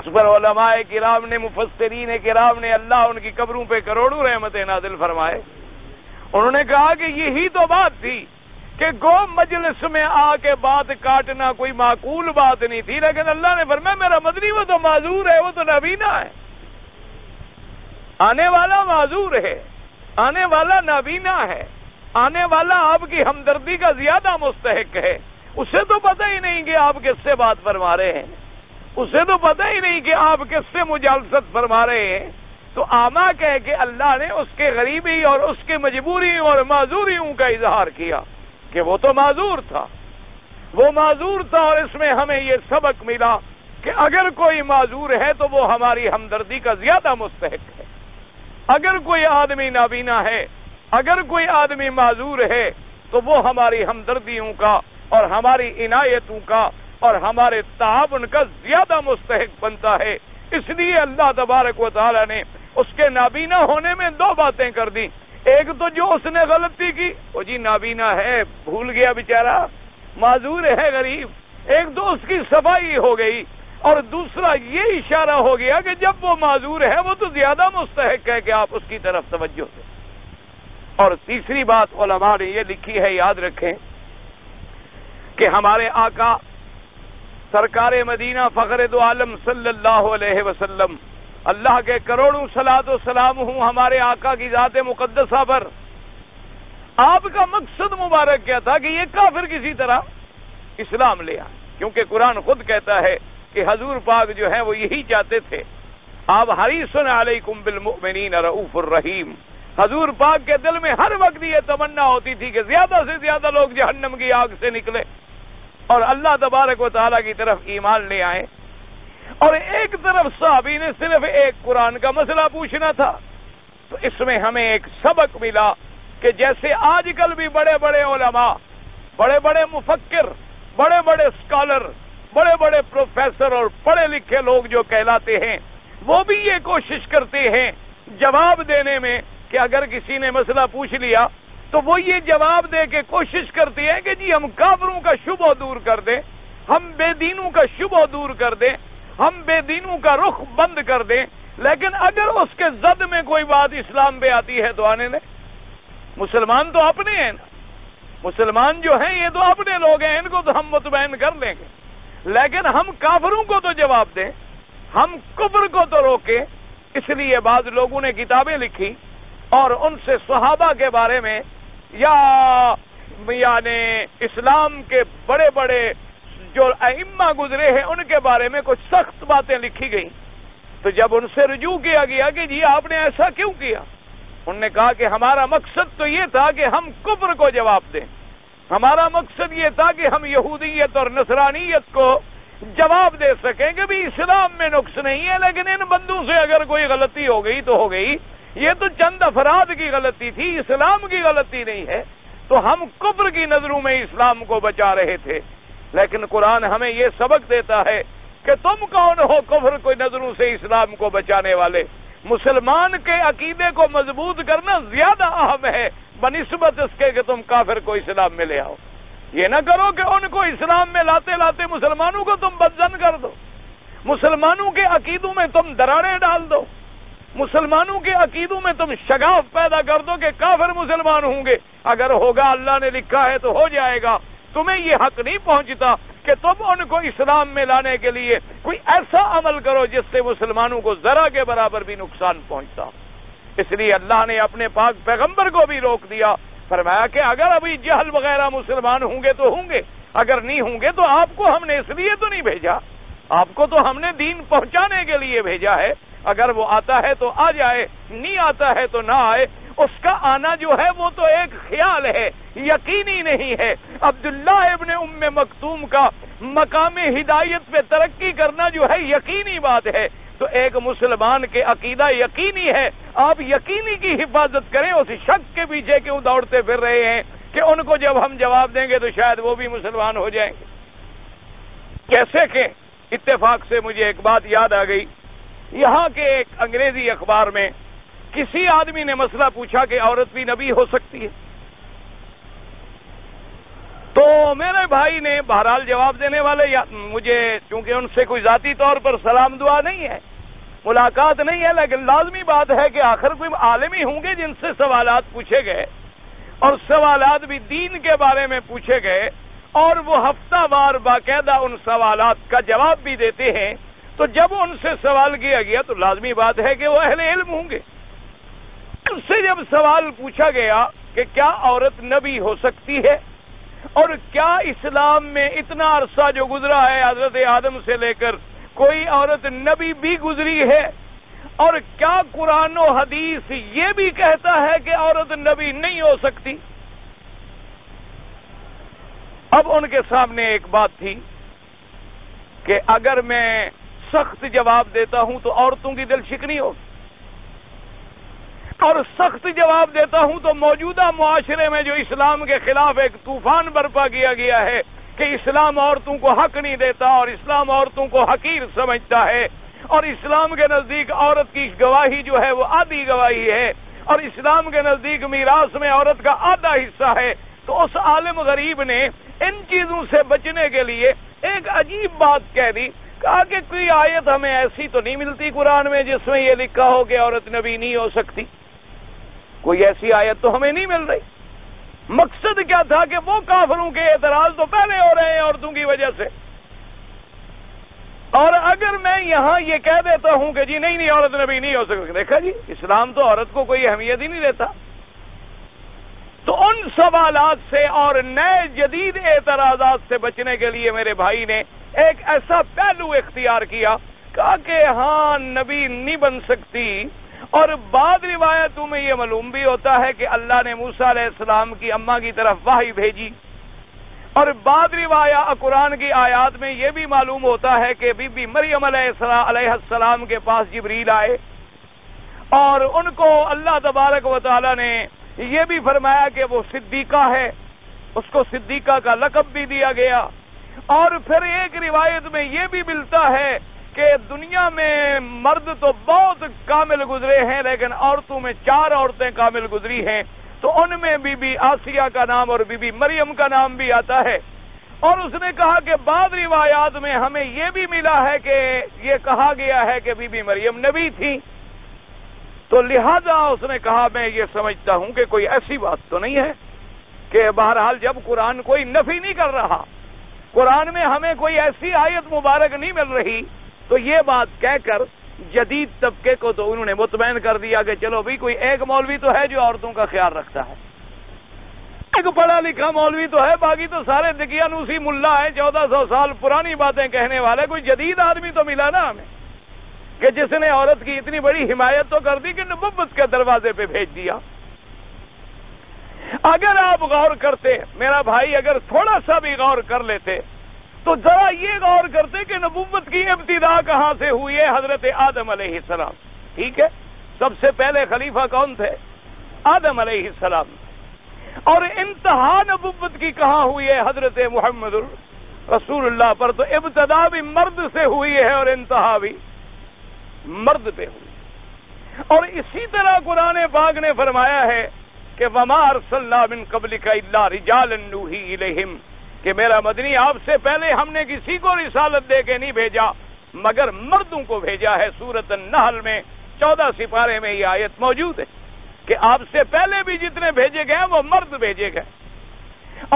उस पर उलमाए किराम ने, मुफस्सरीन किराम ने, अल्लाह उनकी कब्रों पे करोड़ों रहमतें नाज़िल फरमाए, उन्होंने कहा कि यही तो बात थी कि गो मजलिस में आके बात काटना कोई माकूल बात नहीं थी, लेकिन अल्लाह ने फरमाया मेरा मदनी वो तो माजूर है, वो तो नाबीना है। आने वाला माजूर है, आने वाला नाबीना है, आने वाला आपकी हमदर्दी का ज्यादा मुस्तहक है। उसे तो पता ही नहीं कि आप किससे बात फरमा रहे हैं, उसे तो पता ही नहीं कि आप किससे मुजालसत फरमा रहे हैं। तो आमा कह के अल्लाह ने उसके गरीबी और उसके मजबूरी और माजूरियों का इजहार किया कि वो तो माजूर था, वो माजूर था। और इसमें हमें ये सबक मिला कि अगर कोई माजूर है तो वो हमारी हमदर्दी का ज्यादा मुस्तहक है। अगर कोई आदमी नाबीना है, अगर कोई आदमी माजूर है, तो वो हमारी हमदर्दियों का और हमारी इनायतों का और हमारे ताबन का ज्यादा मुस्तहक बनता है। इसलिए अल्लाह तबारक व तआला ने उसके नाबीना होने में दो बातें कर दी। एक तो जो उसने गलती की, वो जी नाबीना है, भूल गया बेचारा, माजूर है, गरीब, एक तो उसकी सफाई हो गई। और दूसरा ये इशारा हो गया कि जब वो माजूर है वो तो ज्यादा मुस्तहक है कि आप उसकी तरफ तवज्जो दें। और तीसरी बात उलमा ने ये लिखी है, याद रखें कि हमारे आका सरकार मदीना फखर दो आलम सल्लल्लाहु अलैहि वसल्लम, अल्लाह के करोड़ों सलात व सलाम हूँ हमारे आका की जात मुकद्दसा पर। आपका मकसद मुबारक क्या था कि ये काफिर किसी तरह इस्लाम ले आए, क्योंकि कुरान खुद कहता है कि हजूर पाक जो है वो यही चाहते थे। आप हरीसन अलैकुम बिल मुमिनीन रऊफुर रहीम, हजूर पाक के दिल में हर वक्त ये तमन्ना होती थी कि ज्यादा से ज्यादा लोग जहन्नम की आग से निकले और अल्लाह तबारक व तआला की तरफ ईमान ले आए। और एक तरफ सहाबी ने सिर्फ एक कुरान का मसला पूछना था। तो इसमें हमें एक सबक मिला कि जैसे आजकल भी बड़े बड़े उलमा, बड़े बड़े मुफक्किर, बड़े बड़े स्कॉलर, बड़े बड़े प्रोफेसर और पढ़े लिखे लोग जो कहलाते हैं, वो भी ये कोशिश करते हैं जवाब देने में कि अगर किसी ने मसला पूछ लिया तो वो ये जवाब दे के कोशिश करती है कि जी हम काफिरों का शुबह दूर कर दें, हम बेदीनों का शुबह दूर कर दें, हम बेदीनों का रुख बंद कर दें, लेकिन अगर उसके जद में कोई बात इस्लाम पे आती है तो आने दें। मुसलमान तो अपने हैं ना, मुसलमान जो हैं ये तो अपने लोग हैं, इनको तो हम मुतमैन कर लेंगे, लेकिन हम काफिरों को तो जवाब दें, हम कुफ्र को तो रोके। इसलिए बाद लोगों ने किताबें लिखी और उनसे सहाबा के बारे में या यानी इस्लाम के बड़े बड़े जो अइम्मा गुजरे हैं उनके बारे में कुछ सख्त बातें लिखी गई। तो जब उनसे रुजू किया गया कि जी आपने ऐसा क्यों किया, उनने कहा कि हमारा मकसद तो ये था कि हम कुफ्र को जवाब दें, हमारा मकसद ये था कि हम यहूदियत और नसरानियत को जवाब दे सकें कि भी इस्लाम में नुक्स नहीं है, लेकिन इन बंदों से अगर कोई गलती हो गई तो हो गई, ये तो चंद अफराद की गलती थी, इस्लाम की गलती नहीं है। तो हम कुफ्र की नजरों में इस्लाम को बचा रहे थे, लेकिन कुरान हमें ये सबक देता है कि तुम कौन हो कुफ्र की नजरों से इस्लाम को बचाने वाले। मुसलमान के अकीदे को मजबूत करना ज्यादा अहम है बनिस्बत इसके कि तुम काफिर को इस्लाम में ले आओ। ये ना करो कि उनको इस्लाम में लाते लाते मुसलमानों को तुम बदजन कर दो, मुसलमानों के अकीदों में तुम दरारें डाल दो, मुसलमानों के अकीदों में तुम शगाफ पैदा कर दो कि काफिर मुसलमान होंगे। अगर होगा अल्लाह ने लिखा है तो हो जाएगा, तुम्हें ये हक नहीं पहुंचता कि तुम उनको इस्लाम में लाने के लिए कोई ऐसा अमल करो जिससे मुसलमानों को जरा के बराबर भी नुकसान पहुंचता। इसलिए अल्लाह ने अपने पाक पैगंबर को भी रोक दिया, फरमाया कि अगर अभी जहल वगैरह मुसलमान होंगे तो होंगे, अगर नहीं होंगे तो आपको हमने इसलिए तो नहीं भेजा, आपको तो हमने दीन पहुंचाने के लिए भेजा है। अगर वो आता है तो आ जाए, नहीं आता है तो ना आए। उसका आना जो है वो तो एक ख्याल है, यकीनी नहीं है। अब्दुल्ला इब्ने उम्मे मक्तूम का मकाम हिदायत पे तरक्की करना जो है यकीनी बात है। तो एक मुसलमान के अकीदा यकीनी है, आप यकीनी की हिफाजत करें। उस शक के पीछे क्यों दौड़ते फिर रहे हैं कि उनको जब हम जवाब देंगे तो शायद वो भी मुसलमान हो जाएंगे। कैसे के इत्तेफाक से मुझे एक बात याद आ गई, यहाँ के एक अंग्रेजी अखबार में किसी आदमी ने मसला पूछा कि औरत भी नबी हो सकती है। तो मेरे भाई ने बहरहाल जवाब देने वाले मुझे क्योंकि उनसे कोई जाती तौर पर सलाम दुआ नहीं है, मुलाकात नहीं है, लेकिन लाजमी बात है कि आखिर कोई आलिम ही होंगे जिनसे सवालात पूछे गए और सवालात भी दीन के बारे में पूछे गए और वो हफ्तावार बाकायदा उन सवालात का जवाब भी देते हैं। तो जब उनसे सवाल किया गया तो लाजमी बात है कि वो अहले इल्म होंगे। उनसे जब सवाल पूछा गया कि क्या औरत नबी हो सकती है और क्या इस्लाम में इतना अरसा जो गुजरा है हजरत आदम से लेकर कोई औरत नबी भी गुजरी है, और क्या कुरान और हदीस ये भी कहता है कि औरत नबी नहीं हो सकती। अब उनके सामने एक बात थी कि अगर मैं सख्त जवाब देता हूं तो औरतों की दिलशिकनी होगी और सख्त जवाब देता हूं तो मौजूदा मुआशरे में जो इस्लाम के खिलाफ एक तूफान बर्पा किया गया है कि इस्लाम औरतों को हक नहीं देता और इस्लाम औरतों को हकीर समझता है और इस्लाम के नजदीक औरत की गवाही जो है वो आधी गवाही है और इस्लाम के नजदीक मीरास में औरत का आधा हिस्सा है। तो उस आलिम गरीब ने इन चीजों से बचने के लिए एक अजीब बात कह दी, कहा कि कोई आयत हमें ऐसी तो नहीं मिलती कुरान में जिसमें ये लिखा हो कि औरत नबी नहीं हो सकती, कोई ऐसी आयत तो हमें नहीं मिल रही। मकसद क्या था कि वो काफिरों के एतराज तो पहले हो रहे हैं औरतों की वजह से, और अगर मैं यहाँ ये कह देता हूँ कि जी नहीं नहीं औरत नबी नहीं हो सकती, देखा जी इस्लाम तो औरत को कोई अहमियत ही नहीं देता। तो उन सवालात से और नए जदीद एतराजात से बचने के लिए मेरे भाई ने एक ऐसा पहलू इख्तियार किया, कहा कि हाँ नबी नहीं बन सकती। और बाद रिवायतों में ये मालूम भी होता है कि अल्लाह ने मूसा अलैहिस्सलाम की अम्मा की तरफ वही भेजी, और बाद रिवाया कुरान की आयत में ये भी मालूम होता है कि बीबी मरियम अलैहिस्सलाम के पास जिब्रील आए और उनको अल्लाह तबारक व तआला ने ये भी फरमाया कि वो सिद्दीका है, उसको सिद्दीका का लक़ब भी दिया गया। और फिर एक रिवायत में ये भी मिलता है कि दुनिया में मर्द तो बहुत कामिल गुजरे हैं लेकिन औरतों में 4 औरतें कामिल गुजरी हैं। तो उनमें बीबी आसिया का नाम और बीबी मरियम का नाम भी आता है। और उसने कहा कि बाद रिवायात में हमें यह भी मिला है कि ये कहा गया है कि बीबी मरियम नबी थी, तो लिहाजा उसने कहा मैं ये समझता हूं कि कोई ऐसी बात तो नहीं है कि बहरहाल जब कुरान कोई नफी नहीं कर रहा, कुरान में हमें कोई ऐसी आयत मुबारक नहीं मिल रही, तो ये बात कहकर जदीद तबके को तो उन्होंने मुतमैन कर दिया कि चलो भी कोई एक मौलवी तो है जो औरतों का ख्याल रखता है, एक पढ़ा लिखा मौलवी तो है, बाकी तो सारे दिकियानूसी मुल्ला है, 1400 साल पुरानी बातें कहने वाले। कोई जदीद आदमी तो मिला ना हमें कि जिसने औरत की इतनी बड़ी हिमायत तो कर दी कि नबुव्वत के दरवाजे पे भेज दिया। अगर आप गौर करते मेरा भाई, अगर थोड़ा सा भी गौर कर लेते तो जरा ये गौर करते कि नबुव्वत की इब्तिदा कहाँ से हुई है, हजरत आदम अलैहिस्सलाम। ठीक है, सबसे पहले खलीफा कौन थे? आदम अलैहिस्सलाम। और इंतहा नबुव्वत की कहाँ हुई है? हजरत मोहम्मद रसूलुल्लाह पर। तो इब्तिदा भी मर्द से हुई है और इंतहा भी मर्द पे हुई। और इसी तरह कुरान पाक ने फरमाया है कि वमा अरसलना मिन क़ब्लिका इल्ला रिजालन नूही इलैहिम, कि मेरा मदनी आपसे पहले हमने किसी को रिसालत दे के नहीं भेजा मगर मर्दों को भेजा है। सूरत अन-नहल में 14 सिपारे में ये आयत मौजूद है कि आपसे पहले भी जितने भेजे गए वो मर्द भेजे गए।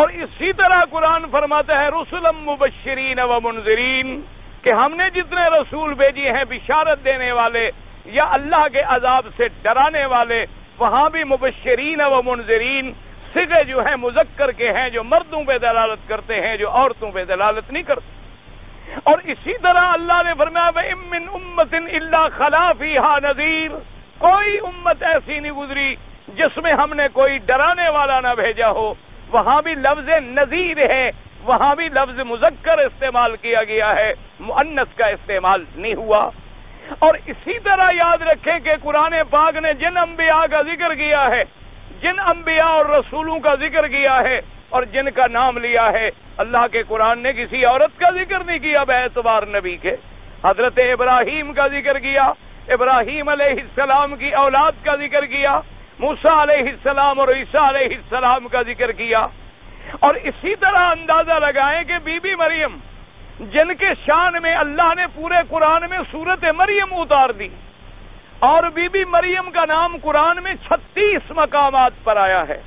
और इसी तरह कुरान फरमाता है रुसुलम मुबश्शिरीन व मुनज़िरीन, कि हमने जितने रसूल भेजे हैं बिशारत देने वाले या अल्लाह के अजाब से डराने वाले, वहां भी मुबश्शिरीन व मुनज़िरीन सिगे जो है मुजक्कर के हैं, जो मर्दों पे दलालत करते हैं, जो औरतों पे दलालत नहीं करते। और इसी तरह अल्लाह ने फरमाया व इम मिन उम्मतिन इल्ला खला फीहा नज़ीर, कोई उम्मत ऐसी नहीं गुजरी जिसमें हमने कोई डराने वाला ना भेजा हो। वहां भी लफ्ज नज़ीर है, वहां भी लफ्ज मुजक्कर इस्तेमाल किया गया है, मुअन्नस का इस्तेमाल नहीं हुआ। और इसी तरह याद रखें कि कुरान पाक ने जिन अंबिया का जिक्र किया है, जिन अंबिया और रसूलों का जिक्र किया है और जिनका नाम लिया है, अल्लाह के कुरान ने किसी औरत का जिक्र नहीं किया बेतबार नबी के। हजरत इब्राहीम का जिक्र किया, इब्राहीम अलैहिस्सलाम की औलाद का जिक्र किया, मूसा अलैहिस्सलाम और ईसा अलैहिस्सलाम का जिक्र किया। और इसी तरह अंदाजा लगाएं कि बीबी मरियम जिनके शान में अल्लाह ने पूरे कुरान में सूरत मरियम उतार दी, और बीबी मरियम का नाम कुरान में 36 मकामात पर आया है।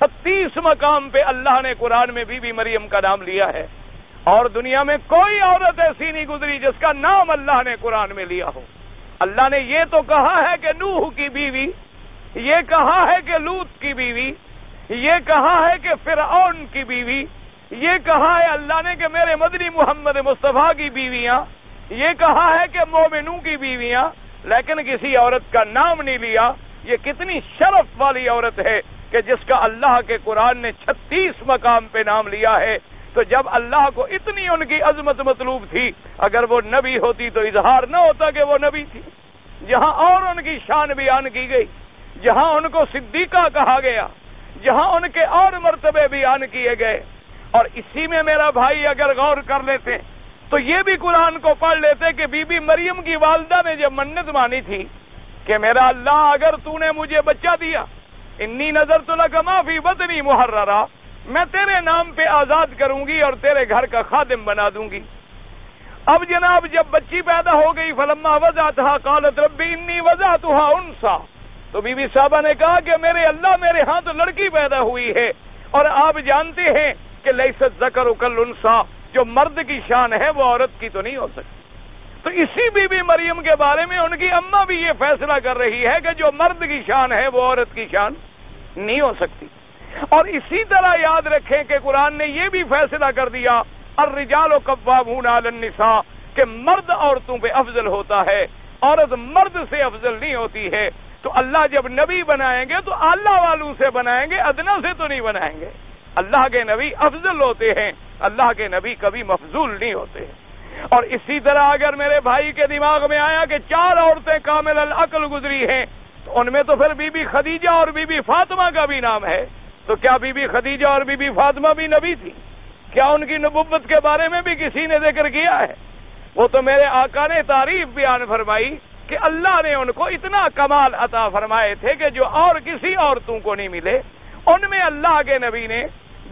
36 मकाम पे अल्लाह ने कुरान में बीबी मरियम का नाम लिया है। और दुनिया में कोई औरत ऐसी नहीं गुजरी जिसका नाम अल्लाह ने कुरान में लिया हो। अल्लाह ने ये तो कहा है कि नूह की बीवी, ये कहा है कि लूत की बीवी, ये कहा है कि फिरऔन की बीवी, ये कहा है अल्लाह ने कि मेरे मदनी मोहम्मद मुस्तफ़ा की बीवियां, ये कहा है कि मोमिनों की बीवियां, लेकिन किसी औरत का नाम नहीं लिया। ये कितनी शरफ वाली औरत है कि जिसका अल्लाह के कुरान ने 36 मकाम पे नाम लिया है। तो जब अल्लाह को इतनी उनकी अजमत मतलूब थी, अगर वो नबी होती तो इजहार न होता कि वो नबी थी। जहां और उनकी शान बयान की गई, जहां उनको सिद्दीका कहा गया, जहां उनके और मर्तबे बयान किए गए। और इसी में मेरा भाई अगर गौर कर लेते तो ये भी कुरान को पढ़ लेते कि बीबी मरियम की वालदा ने जब मन्नत मानी थी कि मेरा अल्लाह अगर तूने मुझे बच्चा दिया, इन्नी नजर तो लगा माफी बदनी मुहर्ररा, मैं तेरे नाम पे आजाद करूंगी और तेरे घर का खादिम बना दूंगी। अब जनाब जब बच्ची पैदा हो गई, फलम्मा वज़अतहा क़ालत रब्बी इन्नी वज़अतुहा उन्सा, तो बीबी साहबा ने कहा कि मेरे अल्लाह मेरे हाथ तो लड़की पैदा हुई है। और आप जानते हैं कि लैसत ज़करु कल उन्सा, जो मर्द की शान है वो औरत की तो नहीं हो सकती। तो इसी बीबी मरियम के बारे में उनकी अम्मा भी ये फैसला कर रही है कि जो मर्द की शान है वो औरत की शान नहीं हो सकती। और इसी तरह याद रखें कि कुरान ने ये भी फैसला कर दिया अर्रिजालु कव्वामून अलन निसा, कि मर्द औरतों पे अफजल होता है, औरत मर्द से अफजल नहीं होती है। तो अल्लाह जब नबी बनाएंगे तो अल्लाह वालों से बनाएंगे, अदना से तो नहीं बनाएंगे। अल्लाह के नबी अफजल होते हैं, अल्लाह के नबी कभी मफजूल नहीं होते हैं। और इसी तरह अगर मेरे भाई के दिमाग में आया कि चार औरतें कामिल अल अकल गुजरी हैं, तो उनमें तो फिर बीबी खदीजा और बीबी फातिमा का भी नाम है। तो क्या बीबी खदीजा और बीबी फातिमा भी नबी थी? क्या उनकी नबुव्वत के बारे में भी किसी ने जिक्र किया है? वो तो मेरे आका ने तारीफ बयान फरमाई कि अल्लाह ने उनको इतना कमाल अता फरमाए थे कि जो और किसी औरतों को नहीं मिले। उनमें अल्लाह के नबी ने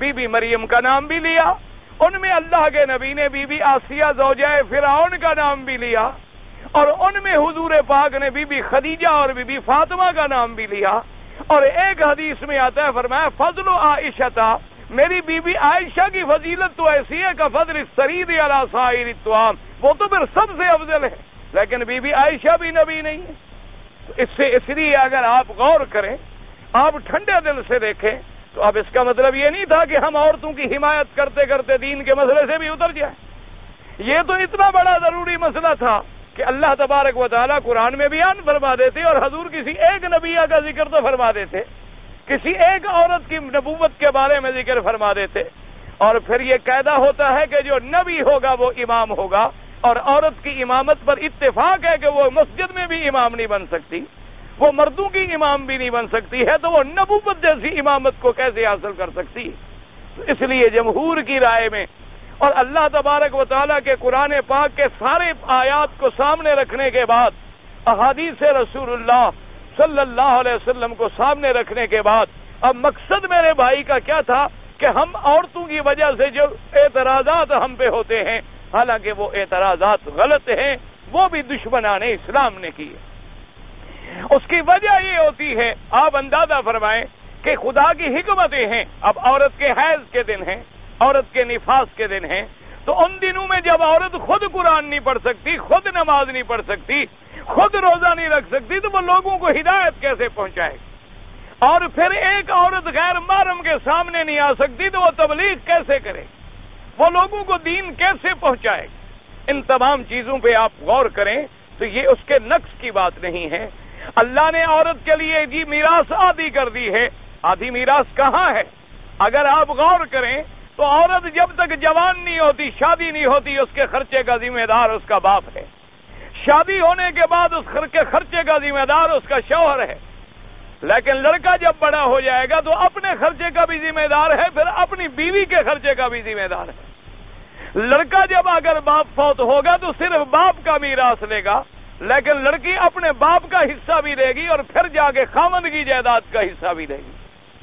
बीबी मरियम का नाम भी लिया, उनमें अल्लाह के नबी ने बीबी आसिया ज़ौजाए फिरौन का नाम भी लिया, और उनमें हुजूर पाक ने बीबी खदीजा और बीबी फातिमा का नाम भी लिया। और एक हदीस में आता है, फरमाया फजल आइशा, मेरी बीबी आयशा की फजीलत तो ऐसी है का फजल सरीद अला साइर तवाम, वो तो फिर सबसे अफजल है, लेकिन बीबी आयशा भी नबी नहीं है। तो इससे इसलिए अगर आप गौर करें, आप ठंडे दिल से देखें, तो अब इसका मतलब ये नहीं था कि हम औरतों की हिमायत करते करते दीन के मसले से भी उतर जाए। ये तो इतना बड़ा जरूरी मसला था कि अल्लाह तबारक व तआला कुरान में बयान फरमा देते और हजूर किसी एक नबिया का जिक्र तो फरमा देते, किसी एक औरत की नबूवत के बारे में जिक्र फरमा देते। और फिर ये कायदा होता है कि जो नबी होगा वो इमाम होगा, और औरत की इमामत पर इत्तेफाक है कि वो मस्जिद में भी इमाम नहीं बन सकती, वो मर्दों की इमाम भी नहीं बन सकती है, तो वो नबूवत जैसी इमामत को कैसे हासिल कर सकती। तो इसलिए जमहूर की राय में और अल्लाह तबारक व तआला के कुरान पाक के सारे आयात को सामने रखने के बाद, अहादीस रसूलुल्लाह सल्लल्लाहु अलैहि वसल्लम को सामने रखने के बाद, अब मकसद मेरे भाई का क्या था कि हम औरतों की वजह से जो एतराजात हम पे होते हैं, हालांकि वो एतराजात गलत हैं, वो भी दुश्मनाने इस्लाम ने किए। उसकी वजह ये होती है, आप अंदाजा फरमाएं कि खुदा की हिकमतें हैं। अब औरत के हैज के दिन हैं, औरत के निफास के दिन हैं, तो उन दिनों में जब औरत खुद कुरान नहीं पढ़ सकती, खुद नमाज नहीं पढ़ सकती, खुद रोजा नहीं रख सकती, तो वो लोगों को हिदायत कैसे पहुंचाएगी? और फिर एक औरत गैर महरम के सामने नहीं आ सकती, तो वो तबलीग कैसे करेगी? वो लोगों को दीन कैसे पहुंचाएगा? इन तमाम चीजों पे आप गौर करें तो ये उसके नक्स की बात नहीं है। अल्लाह ने औरत के लिए जी मीरास आधी कर दी है। आधी मीरास कहाँ है? अगर आप गौर करें तो औरत जब तक जवान नहीं होती, शादी नहीं होती, उसके खर्चे का जिम्मेदार उसका बाप है। शादी होने के बाद उस घर के खर्चे का जिम्मेदार उसका शौहर है। लेकिन लड़का जब बड़ा हो जाएगा तो अपने खर्चे का भी जिम्मेदार है, फिर अपनी बीवी के खर्चे का भी जिम्मेदार है। लड़का जब अगर बाप फौत होगा तो सिर्फ बाप का मीरास लेगा, लेकिन लड़की अपने बाप का हिस्सा भी लेगी और फिर जाके खामन की जायदाद का हिस्सा भी लेगी।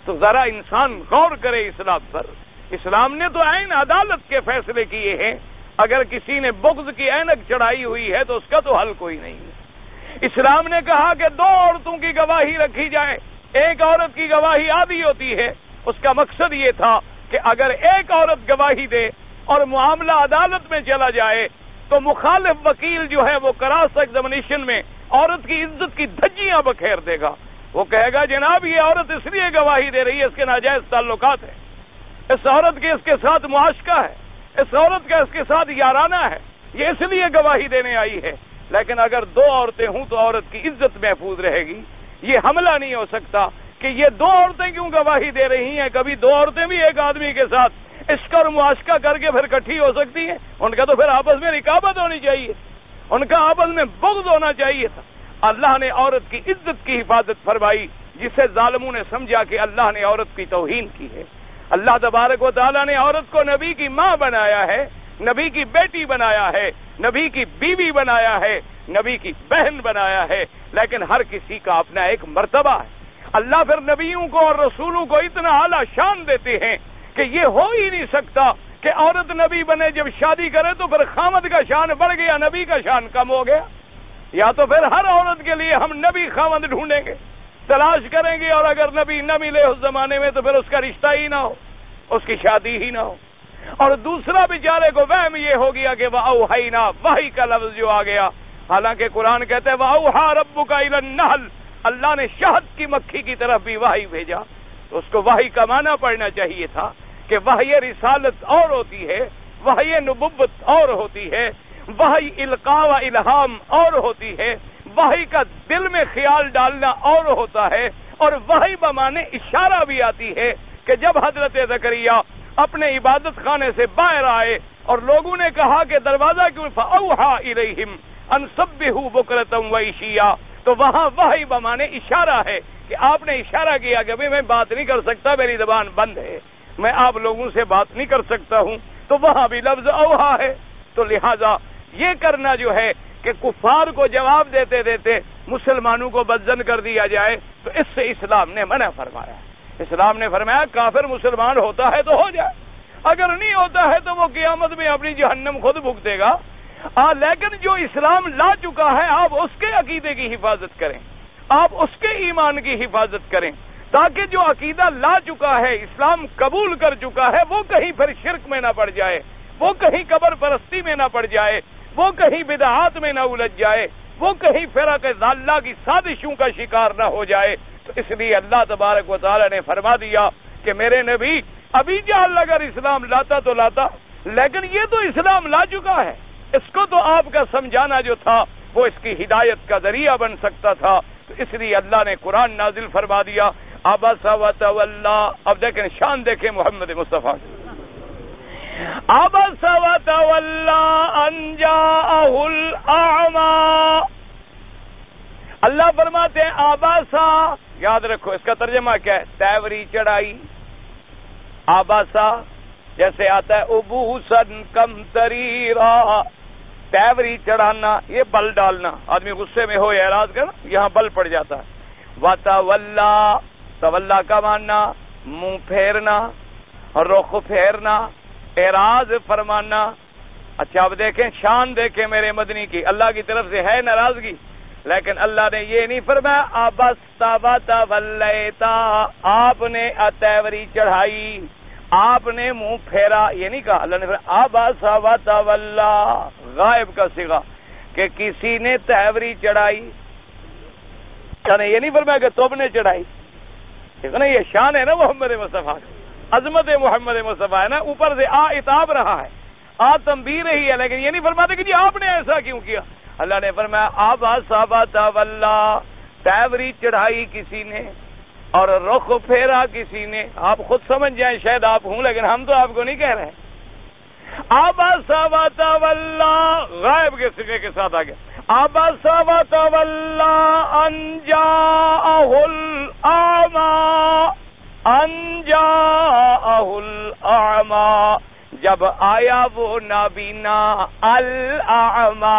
तो जरा इंसान गौर करे इस्लाम पर। इस्लाम ने तो ऐन अदालत के फैसले किए हैं। अगर किसी ने बुग़्ज़ की ऐनक चढ़ाई हुई है तो उसका तो हल कोई नहीं है। इस्लाम ने कहा कि दो औरतों की गवाही रखी जाए, एक औरत की गवाही आधी होती है। उसका मकसद ये था कि अगर एक औरत गवाही दे और मामला अदालत में चला जाए तो मुखालिफ वकील जो है वो क्रॉस एग्जामिनेशन में औरत की इज्जत की धज्जियां बखेर देगा। वो कहेगा जनाब ये औरत इसलिए गवाही दे रही है, इसके नाजायज ताल्लुकात है, इस औरत के इसके साथ मुआशका है, इस औरत का इसके साथ याराना है, ये इसलिए गवाही देने आई है। लेकिन अगर दो औरतें हों तो औरत की इज्जत महफूज रहेगी। ये हमला नहीं हो सकता कि ये दो औरतें क्यों गवाही दे रही हैं, कभी दो औरतें भी एक आदमी के साथ इश्क और मुआशका करके फिर इकट्ठी हो सकती हैं? उनका तो फिर आपस में रिकाबत होनी चाहिए, उनका आपस में बुग़्ज़ होना चाहिए था। अल्लाह ने औरत की इज्जत की हिफाजत फरमाई, जिसे जालिमों ने समझा कि अल्लाह ने औरत की तौहीन की है। अल्लाह तबारक व तआला ने औरत को नबी की माँ बनाया है, नबी की बेटी बनाया है, नबी की बीवी बनाया है, नबी की बहन बनाया है, लेकिन हर किसी का अपना एक मर्तबा है। अल्लाह फिर नबियों को और रसूलों को इतना आला शान देते हैं कि ये हो ही नहीं सकता कि औरत नबी बने, जब शादी करे तो फिर खामद का शान बढ़ गया, नबी का शान कम हो गया। या तो फिर हर औरत के लिए हम नबी खामद ढूंढेंगे, तलाश करेंगे, और अगर नबी न मिले उस जमाने में तो फिर उसका रिश्ता ही ना हो, उसकी शादी ही ना हो। और दूसरा बेचारे को वहम ये हो गया कि वाउहाइना, वही का लफ्ज जो आ गया, हालांकि कुरान कहते हैं वाउहा रब्बुका इलन नहल, अल्लाह ने शहद की मक्खी की तरफ भी वही भेजा। तो उसको वही का माना पड़ना चाहिए था कि वही रिसालत और होती है, वही नबुव्वत और होती है, वही इल्का व इल्हाम और होती है, वही का दिल में ख्याल डालना और होता है, और वही बमाने इशारा भी आती है कि जब हजरत ज़करिया अपने इबादत खाने से बाहर आए और लोगों ने कहा कि दरवाजा क्यों, फौहा इलैहिम अन सब्बिहू बुकरतम व इशिया, तो वहाँ वही बमाने इशारा है कि आपने इशारा किया कि भाई मैं बात नहीं कर सकता, मेरी जबान बंद है, मैं आप लोगों से बात नहीं कर सकता हूँ, तो वहाँ भी लफ्ज औहा है। तो लिहाजा ये करना जो है कि कुफार को जवाब देते देते मुसलमानों को बदजन कर दिया जाए, तो इससे इस्लाम ने मना फरमाया। इस्लाम ने फरमाया काफिर मुसलमान होता है तो हो जाए, अगर नहीं होता है तो वो क़यामत में अपनी जहन्नम खुद भुगतेगा। लेकिन जो इस्लाम ला चुका है आप उसके अकीदे की हिफाजत करें, आप उसके ईमान की हिफाजत करें, ताकि जो अकीदा ला चुका है, इस्लाम कबूल कर चुका है, वो कहीं फिर शिरक में ना पड़ जाए, वो कहीं कबर परस्ती में ना पड़ जाए, वो कहीं बिदआत में ना उलझ जाए, वो कहीं फिरक़े ज़ाल्ला की साजिशों का शिकार ना हो जाए। तो इसलिए अल्लाह तबारक व तआला ने फरमा दिया कि मेरे नबी, अबी जहल अगर इस्लाम लाता तो लाता, लेकिन ये तो इस्लाम ला चुका है, इसको तो आपका समझाना जो था वो इसकी हिदायत का जरिया बन सकता था। तो इसलिए अल्लाह ने कुरान नाजिल फरमा दिया। अबसा व तवल्ला, अब देखें शान, देखें मोहम्मद मुस्तफ़ा। अबसा व तवल्ला अन जाअहुल अमा, अल्लाह फरमाते हैं अबसा, याद रखो इसका तर्जमा क्या है, तैवरी चढ़ाई। अबसा जैसे आता है उबूसन कमतरीरा, तैवरी चढ़ाना, ये बल डालना, आदमी गुस्से में हो या एराज कर यहाँ बल पड़ जाता है। वतवल्ला, तवल्ला का मानना मुंह फेरना, रुख फेरना, एराज फरमाना। अच्छा अब देखें शान, देखें मेरे मदनी की, अल्लाह की तरफ से है नाराजगी, लेकिन अल्लाह ने ये नहीं फरमाया अबस्ता वतवल्लैता, आपने तैवरी चढ़ाई, आपने मुंह फेरा, ये नहीं कहा। अल्लाह ने फरमाया अबसा वतवल्ला, गायब का सिगा, कि किसी ने तैवरी चढ़ाई, यानी ये नहीं फरमाया कि तुमने चढ़ाई। ठीक है ना, ये शान है ना मोहम्मद मुस्तफ़ा, अजमत मोहम्मद मुस्तफ़ा है ना। ऊपर से आ इताब रहा है, आ तंबीर रही है, लेकिन ये नहीं फरमाते कि जी आपने ऐसा क्यों किया। अल्लाह ने फरमाया अबसा वतवल्ला, तैवरी चढ़ाई किसी ने और रुख फेरा किसी ने। आप खुद समझ जाए, शायद आप हूं, लेकिन हम तो आपको नहीं कह रहे हैं। अबसा वतवल्ला गायब के सिगे के साथ आ गया। अबसा वतवल्ला अन जाअहुल अमा, अन जाअहुल अमा, जब आया वो नाबीना अल अमा,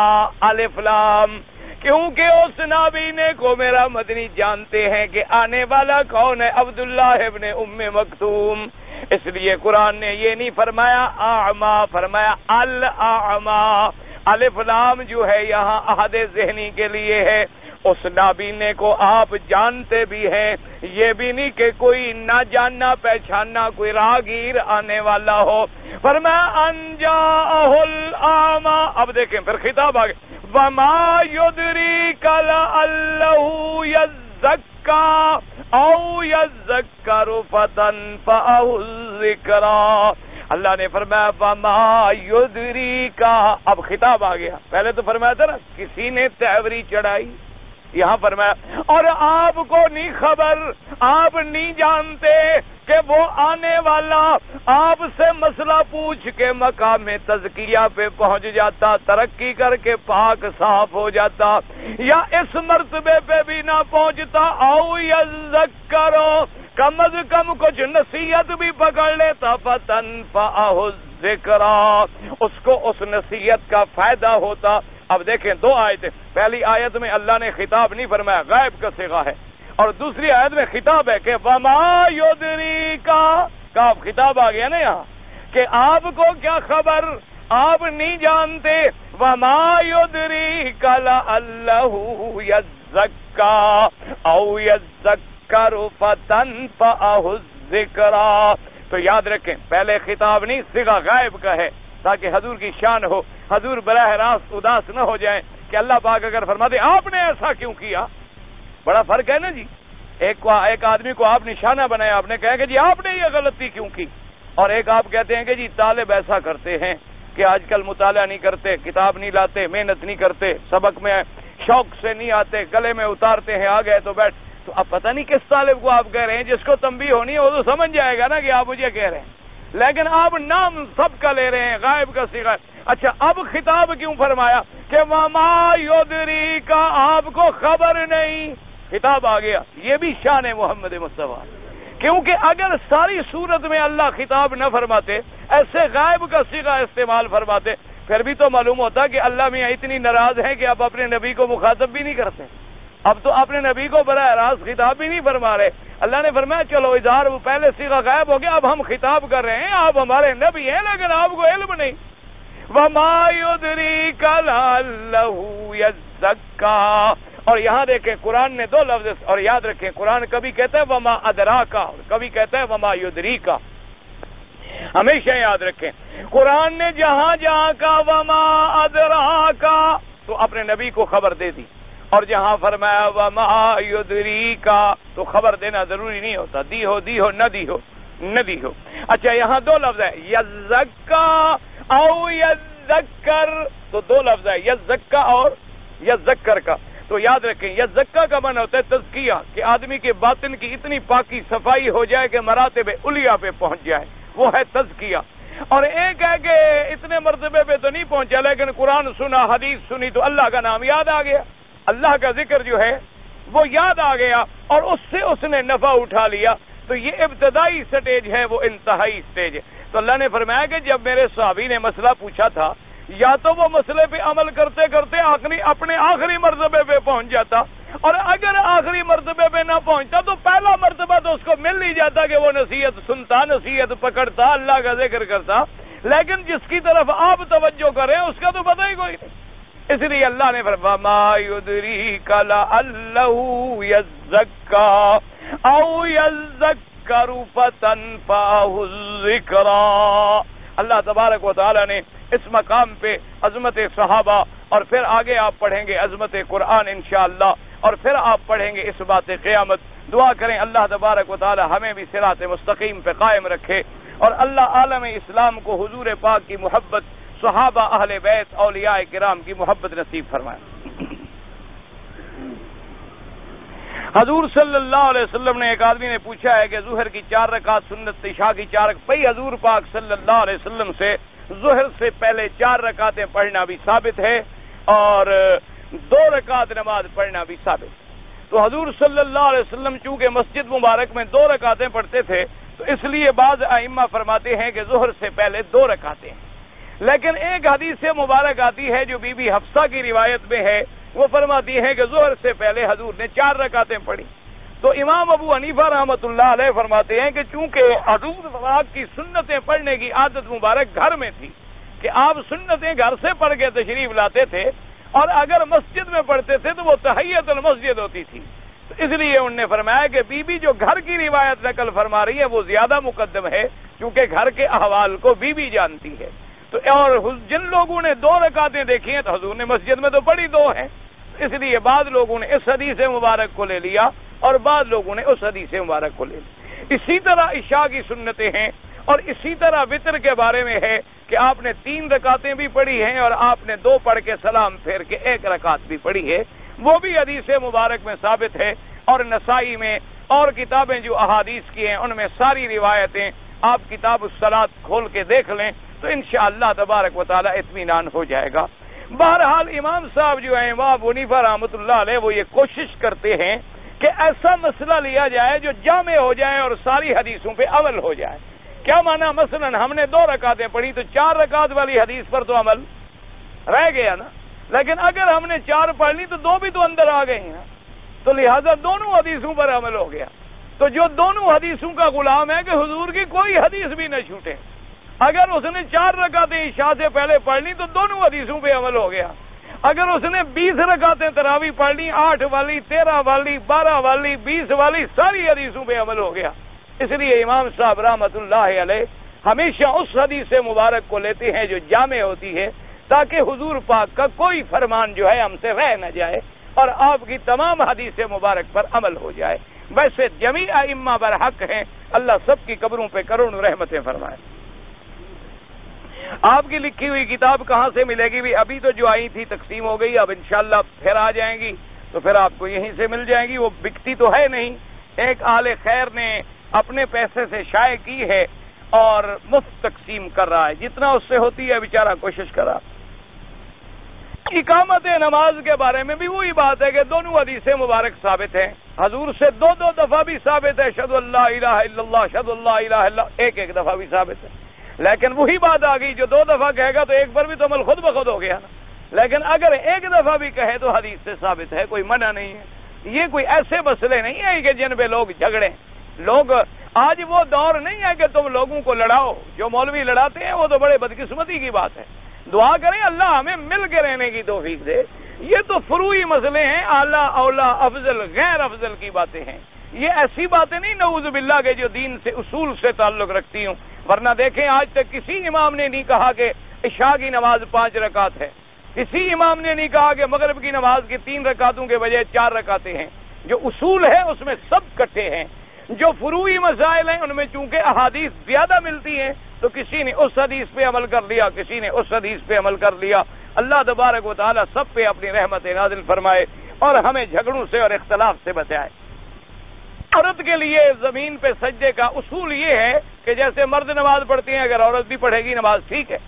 अलिफ लाम, क्योंकि उस नाबीने को मेरा मदनी जानते हैं कि आने वाला कौन है, अब्दुल्लाह इब्ने उम्मे मक्तूम। इसलिए कुरान ने ये नहीं फरमाया आमा, फरमाया अल आमा। अलिफ लाम जो है यहाँ अहदे ज़हनी के लिए है, उस नाबीने को आप जानते भी हैं, ये भी नहीं कि कोई ना जानना पहचानना कोई राहगीर आने वाला हो। फरमाया अन जाअहुल आमा, अब देखें फिर खिताब आ गया, वमा युद्रीका लअल्लहु यज़्ज़क्का औ यज़्ज़क्करु फ़तन्फ़अहु ज़िक्रा। अल्लाह ने फरमाया वमा युद्रीका, अब खिताब आ गया। पहले तो फरमाया था ना किसी ने तैवरी चढ़ाई, यहाँ फरमाया और आपको नहीं खबर, आप नहीं जानते कि वो आने वाला आपसे मसला पूछ के मकाम में तज़किया पे पहुंच जाता, तरक्की करके पाक साफ हो जाता, या इस मर्तबे पे भी ना पहुंचता, आओ यज़्ज़करो, कम अज कम कुछ नसीहत भी पकड़ लेता, फ़तन्फ़अहु ज़िक्रा, उसको उस नसीहत का फायदा होता। अब देखें दो आयतें, पहली आयत में अल्लाह ने खिताब नहीं फरमाया, गायब का सिगा है, और दूसरी आयत में खिताब है कि वमा युद्रीका का, अब खिताब आ गया ना यहाँ कि आपको क्या खबर, आप नहीं जानते। वमा युद्रीका लअल्लहु यज़्ज़क्का औ यज़्ज़क्करु फ़तन्फ़अहु ज़िक्रा। तो याद रखें पहले खिताब नहीं, सिगा गायब का है, ताकि हजूर की शान हो, हजूर बराह रास्त उदास न हो जाए कि अल्लाह पाक अगर फरमाते आपने ऐसा क्यों किया। बड़ा फर्क है ना जी, एक आदमी को आप निशाना बनाया, आपने कहा कि जी आपने ये गलती क्यों की, और एक आप कहते हैं कि जी तालिब ऐसा करते हैं कि आजकल मुताला नहीं करते, किताब नहीं लाते, मेहनत नहीं करते, सबक में शौक से नहीं आते, गले में उतारते हैं, आ गए तो बैठ। तो अब पता नहीं किस तालिब को आप कह रहे हैं, जिसको तंबीह होनी है वो तो समझ जाएगा ना कि आप मुझे कह रहे हैं, लेकिन आप नाम सबका ले रहे हैं, गायब का सिगा। अच्छा अब खिताब क्यों फरमाया कि वमा युद्रीका, आपको खबर नहीं, खिताब आ गया। ये भी शान है मोहम्मद मुस्तफ़ा, क्योंकि अगर सारी सूरत में अल्लाह खिताब न फरमाते, ऐसे गायब का सिगा इस्तेमाल फरमाते, फिर भी तो मालूम होता कि अल्लाह मियाँ इतनी नाराज है कि आप अपने नबी को मुखातब भी नहीं करते। अब तो अपने नबी को बराह रास्त खिताब भी नहीं फरमा रहे। अल्लाह ने फरमाया चलो इजहार, वो पहले सीगा गायब हो गया, अब हम खिताब कर रहे हैं, आप हमारे नबी हैं लेकिन आपको इल्म नहीं। वमा, और यहाँ देखें कुरान ने दो लफ्ज, और याद रखें कुरान कभी कहता है वमा अदरा का, कभी कहता है वमा युदरी का। हमेशा याद रखें कुरान ने जहां जहां का वमा अदरा का तो अपने नबी को खबर दे दी, और जहां फरमाया वमा युदरी का तो खबर देना जरूरी नहीं होता, दी हो न दी हो न दी हो। अच्छा यहाँ दो लफ्ज है यज़क्का और यज़क्कर, तो दो लफ्ज है यज़क्का और यज़क्कर का। तो याद रखें यज़क्का का मन होता है तज़किया, कि आदमी के बातिन की इतनी पाकी सफाई हो जाए कि मरातबे उलिया पे पहुंच जाए, वो है तज़किया। और एक है कि इतने मरतबे पे तो नहीं पहुंचा लेकिन कुरान सुना, हदीस सुनी तो अल्लाह का नाम याद आ गया, अल्लाह का जिक्र जो है वो याद आ गया और उससे उसने नफा उठा लिया। तो ये इब्तदाई स्टेज है, वो इंतहाई स्टेज है। तो अल्लाह ने फरमाया कि जब मेरे सहाबी ने मसला पूछा था, या तो वो मसले पे अमल करते करते अपने आखिरी मर्तबे पे पहुंच जाता, और अगर आखिरी मर्तबे पे ना पहुंचता तो पहला मर्तबा तो उसको मिल ही जाता कि वो नसीहत सुनता, नसीहत पकड़ता, अल्लाह का जिक्र करता। लेकिन जिसकी तरफ आप तवज्जो करें उसका तो पता ही कोई नहीं। इसलिए अल्लाह ने फरमाया लअल्लहु यज़क्का औ यज़्ज़करा। अल्लाह तबारक व तआला ने इस मकाम पे अजमत सहाबा, और फिर आगे आप पढ़ेंगे अजमत कुरान इंशाअल्लाह, और फिर आप पढ़ेंगे इस बात क़यामत। दुआ करें अल्लाह तबारक व तआला हमें भी सिरात मुस्तकीम पे कायम रखे, और अल्लाह आलम इस्लाम को हुजूर पाक की मोहब्बत, सहाबा, अहले बैत, औलिया किराम की मोहब्बत नसीब फरमाए। हजूर सल्लल्लाहु अलैहि वसल्लम ने, एक आदमी ने पूछा है कि ज़ुहर की 4 रकात सुन्नत, इशा की 4 रकात, हजूर पाक सल्लल्लाहु अलैहि वसल्लम से ज़ुहर से पहले 4 रकातें पढ़ना भी साबित है और 2 रकात नमाज पढ़ना भी साबित। तो हजूर सल्लल्लाहु अलैहि वसल्लम चूंकि मस्जिद मुबारक में 2 रकातें पढ़ते थे, तो इसलिए बाज़ आइम्मा फरमाते हैं कि ज़ुहर से पहले 2 रकातें। लेकिन एक हदीस मुबारक आती है जो बीबी हफ्सा की रिवायत में है, वो फरमाती है कि ज़ुहर से पहले हजूर ने 4 रकातें पढ़ी। तो इमाम अबू हनीफा रहमतुल्लाह अलैह फरमाते हैं कि चूंकि हजूर पाक की सुन्नतें पढ़ने की आदत मुबारक घर में थी, कि आप सुन्नतें घर से पढ़ के तशरीफ लाते थे, और अगर मस्जिद में पढ़ते थे तो वो तहियतुल मस्जिद होती थी, तो इसलिए उनने फरमाया कि बीबी जो घर की रिवायत नकल फरमा रही है वो ज्यादा मुकद्दम है, क्योंकि घर के अहवाल को बीबी जानती है। तो और जिन लोगों ने 2 रकातें देखी हैं तो हजूर ने मस्जिद में तो पढ़ी 2 हैं, इसलिए बाद लोगों ने इस हदीस मुबारक को ले लिया और बाद लोगों ने उस हदीस मुबारक को ले लिया। इसी तरह इशा की सुन्नतें हैं, और इसी तरह वितर के बारे में है कि आपने 3 रकातें भी पढ़ी हैं और आपने 2 पढ़ के सलाम फेर के 1 रकात भी पढ़ी है, वो भी हदीस मुबारक में साबित है। और नसाई में और किताबें जो अहादीस की हैं उनमें सारी रिवायतें, आप किताब सलात खोल के देख लें तो इंशाअल्लाह तबारक व तआला इत्मीनान हो जाएगा। बहरहाल इमाम साहब जो हैं वह मुनीफा रहमतुल्लाह अलैह, वो ये कोशिश करते हैं कि ऐसा मसला लिया जाए जो जामे हो जाए और सारी हदीसों पे अमल हो जाए। क्या माना, मसलन हमने 2 रकातें पढ़ी तो 4 रकात वाली हदीस पर तो अमल रह गया ना, लेकिन अगर हमने 4 पढ़ ली तो 2 भी तो अंदर आ गई ना, तो लिहाजा दोनों हदीसों पर अमल हो गया। तो जो दोनों हदीसों का गुलाम है कि हुजूर की कोई हदीस भी न छूटे, अगर उसने 4 रकातें इशा से पहले पढ़ ली तो दोनों हदीसों पे अमल हो गया। अगर उसने 20 रकातें तरावी पढ़ ली, 8 वाली, 13 वाली, 12 वाली, 20 वाली, सारी हदीसों पे अमल हो गया। इसलिए इमाम साहब रहमतुल्लाह अलैह हमेशा उस हदीस मुबारक को लेते हैं जो जामे होती है, ताकि हुजूर पाक का कोई फरमान जो है हमसे रह न जाए और आपकी तमाम हदीस मुबारक पर अमल हो जाए। वैसे जमी अइम्मा बर हक हैं, अल्लाह सबकी कब्रों पे करोड़ों रहमतें फरमाए। आपकी लिखी हुई किताब कहाँ से मिलेगी भी? अभी तो जो आई थी तकसीम हो गई, अब इंशाल्लाह फिर आ जाएंगी तो फिर आपको यहीं से मिल जाएंगी। वो बिकती तो है नहीं, एक आले खैर ने अपने पैसे से शाये की है और मुफ्त तकसीम कर रहा है, जितना उससे होती है बेचारा कोशिश कर रहा। इकामत नमाज के बारे में भी वही बात है कि दोनों हदीसें मुबारक साबित हैं, हजूर से 2-2 दफा भी साबित है, अशहदु अल्ला इलाहा इल्लल्लाह, अशहदु अल्ला इलाहा इल्लल्लाह, एक-एक दफा भी साबित है। लेकिन वही बात आ गई जो दो दफा कहेगा तो एक बार भी तो अमल खुद ब खुद हो गया ना। लेकिन अगर एक दफा भी कहे तो हदीस से साबित है, कोई मना नहीं है। ये कोई ऐसे मसले नहीं है कि जिन पे लोग झगड़े। लोग आज वो दौर नहीं है कि तुम लोगों को लड़ाओ, जो मौलवी लड़ाते हैं वो तो बड़े बदकिस्मती की बात है। दुआ करें अल्लाह हमें मिल के रहने की तौफीक दे। ये तो फुरूई मसले हैं, आला औला अफजल गैर अफजल की बातें हैं। ये ऐसी बातें नहीं नऊज़ बिल्लाह के जो दीन से उसूल से ताल्लुक रखती हूँ, वरना देखें आज तक किसी इमाम ने नहीं कहा कि इशा की नमाज 5 रकात है, किसी इमाम ने नहीं कहा कि मगरब की नमाज की 3 रकातों के बजाय 4 रकातें हैं। जो उसूल है उसमें सब इकट्ठे हैं। जो फुरूई मसाइल हैं उनमें चूंकि अहादीस ज्यादा मिलती हैं तो किसी ने उस हदीस पे अमल कर लिया, किसी ने उस हदीस पे अमल कर लिया। अल्लाह तबारक व तआला सब पे अपनी रहमत नाजिल फरमाए और हमें झगड़ों से और इख्तलाफ से बचाए। औरत के लिए जमीन पे सज्जे का उसूल ये है कि जैसे मर्द नमाज पढ़ते हैं अगर औरत भी पढ़ेगी नमाज ठीक है,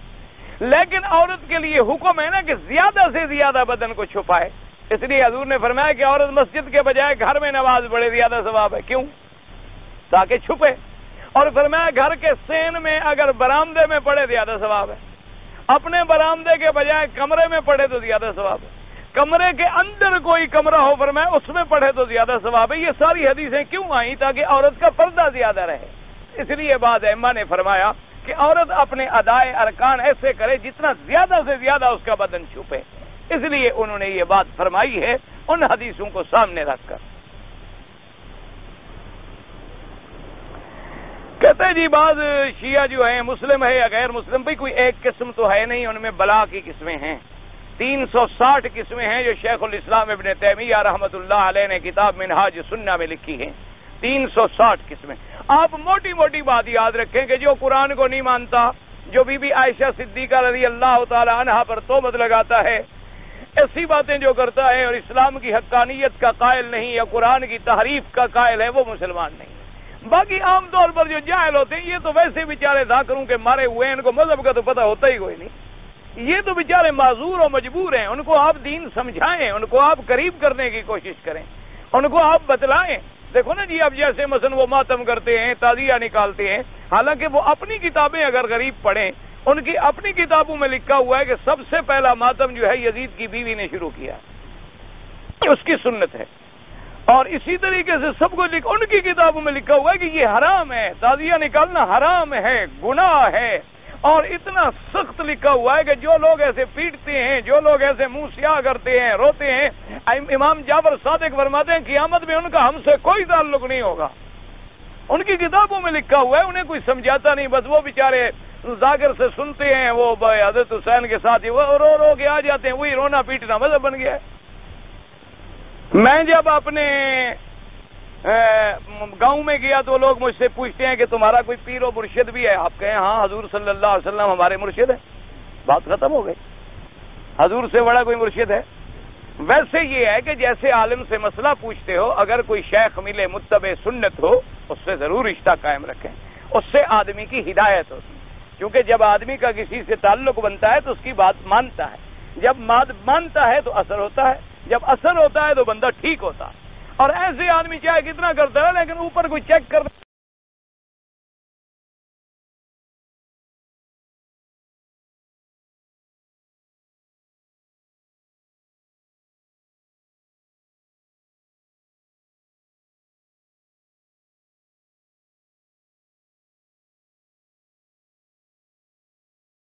लेकिन औरत के लिए हुक्म है ना कि ज्यादा से ज्यादा बदन को छुपाए। इसलिए हजूर ने फरमाया कि औरत मस्जिद के बजाय घर में नमाज पढ़े ज्यादा सवाब है। क्यों? ताकि छुपे। और फरमाया घर के सेन में अगर बरामदे में पड़े ज्यादा सवाब है, अपने बरामदे के बजाय कमरे में पड़े तो ज्यादा सवाब है, कमरे के अंदर कोई कमरा हो फरमाया उसमें पड़े तो ज्यादा सवाब है। ये सारी हदीसें क्यों आई? ताकि औरत का पर्दा ज्यादा रहे। इसलिए बाद इमाम ने फरमाया कि औरत अपने अदाए अरकान ऐसे करे जितना ज्यादा से ज्यादा उसका बदन छुपे। इसलिए उन्होंने ये बात फरमाई है उन हदीसों को सामने रखकर। कहते हैं जी बाज शिया जो है मुस्लिम है या गैर मुस्लिम, भी कोई एक किस्म तो है नहीं, उनमें बला की किस्में हैं। 360 किस्में हैं जो शेखुल इस्लाम इब्न तैमिया रहमतुल्लाह अलैह ने किताब मिनहाज सुन्ना में लिखी है। 360 किस्में। आप मोटी मोटी बात याद रखें कि जो कुरान को नहीं मानता, जो बीबी आयशा सिद्दीका रजी अल्लाह तआला अन्हा पर तोहमत लगाता है, ऐसी बातें जो करता है और इस्लाम की हक्कानियत का कायल नहीं या कुरान की तहरीफ का कायल है, वो मुसलमान नहीं। बाकी आमतौर पर जो जाहिल होते हैं ये तो वैसे बेचारे धाकरों के मारे हुए हैं, इनको मजहब का तो पता होता ही कोई नहीं। ये तो बेचारे माजूर और मजबूर हैं। उनको आप दीन समझाएं, उनको आप करीब करने की कोशिश करें, उनको आप बतलाएं। देखो ना जी, आप जैसे मसलन वो मातम करते हैं, ताजिया निकालते हैं, हालांकि वो अपनी किताबें अगर गरीब पढ़ें, उनकी अपनी किताबों में लिखा हुआ है कि सबसे पहला मातम जो है यजीद की बीवी ने शुरू किया, उसकी सुन्नत है। और इसी तरीके से सब कुछ उनकी किताबों में लिखा हुआ है कि ये हराम है, ताजिया निकालना हराम है, गुनाह है। और इतना सख्त लिखा हुआ है कि जो लोग ऐसे पीटते हैं, जो लोग ऐसे मुंह स्याह करते हैं, रोते हैं, इमाम जाफर सादिक फरमाते हैं कियामत में उनका हमसे कोई ताल्लुक नहीं होगा। उनकी किताबों में लिखा हुआ है, उन्हें कोई समझाता नहीं, बस वो बेचारे जाकर से सुनते हैं। वो हजरत हुसैन के साथ ही वो रो रो के आ जाते हैं, वही रोना पीटना मजहब बन गया है। मैं जब अपने गांव में गया तो लोग मुझसे पूछते हैं कि तुम्हारा कोई पीर और मुर्शिद भी है? आप कहें हाँ, हजूर सल्लल्लाहु अलैहि वसल्लम हमारे मुर्शिद है। बात खत्म हो गई। हजूर से बड़ा कोई मुर्शिद है? वैसे ये है कि जैसे आलिम से मसला पूछते हो, अगर कोई शेख मिले मुत्तबे सुन्नत हो, उससे जरूर रिश्ता कायम रखें, उससे आदमी की हिदायत होती है। क्योंकि जब आदमी का किसी से ताल्लुक बनता है तो उसकी बात मानता है, जब मानता है तो असर होता है, जब असर होता है तो बंदा ठीक होता है। और ऐसे आदमी चाहे कितना करता है लेकिन ऊपर कोई चेक कर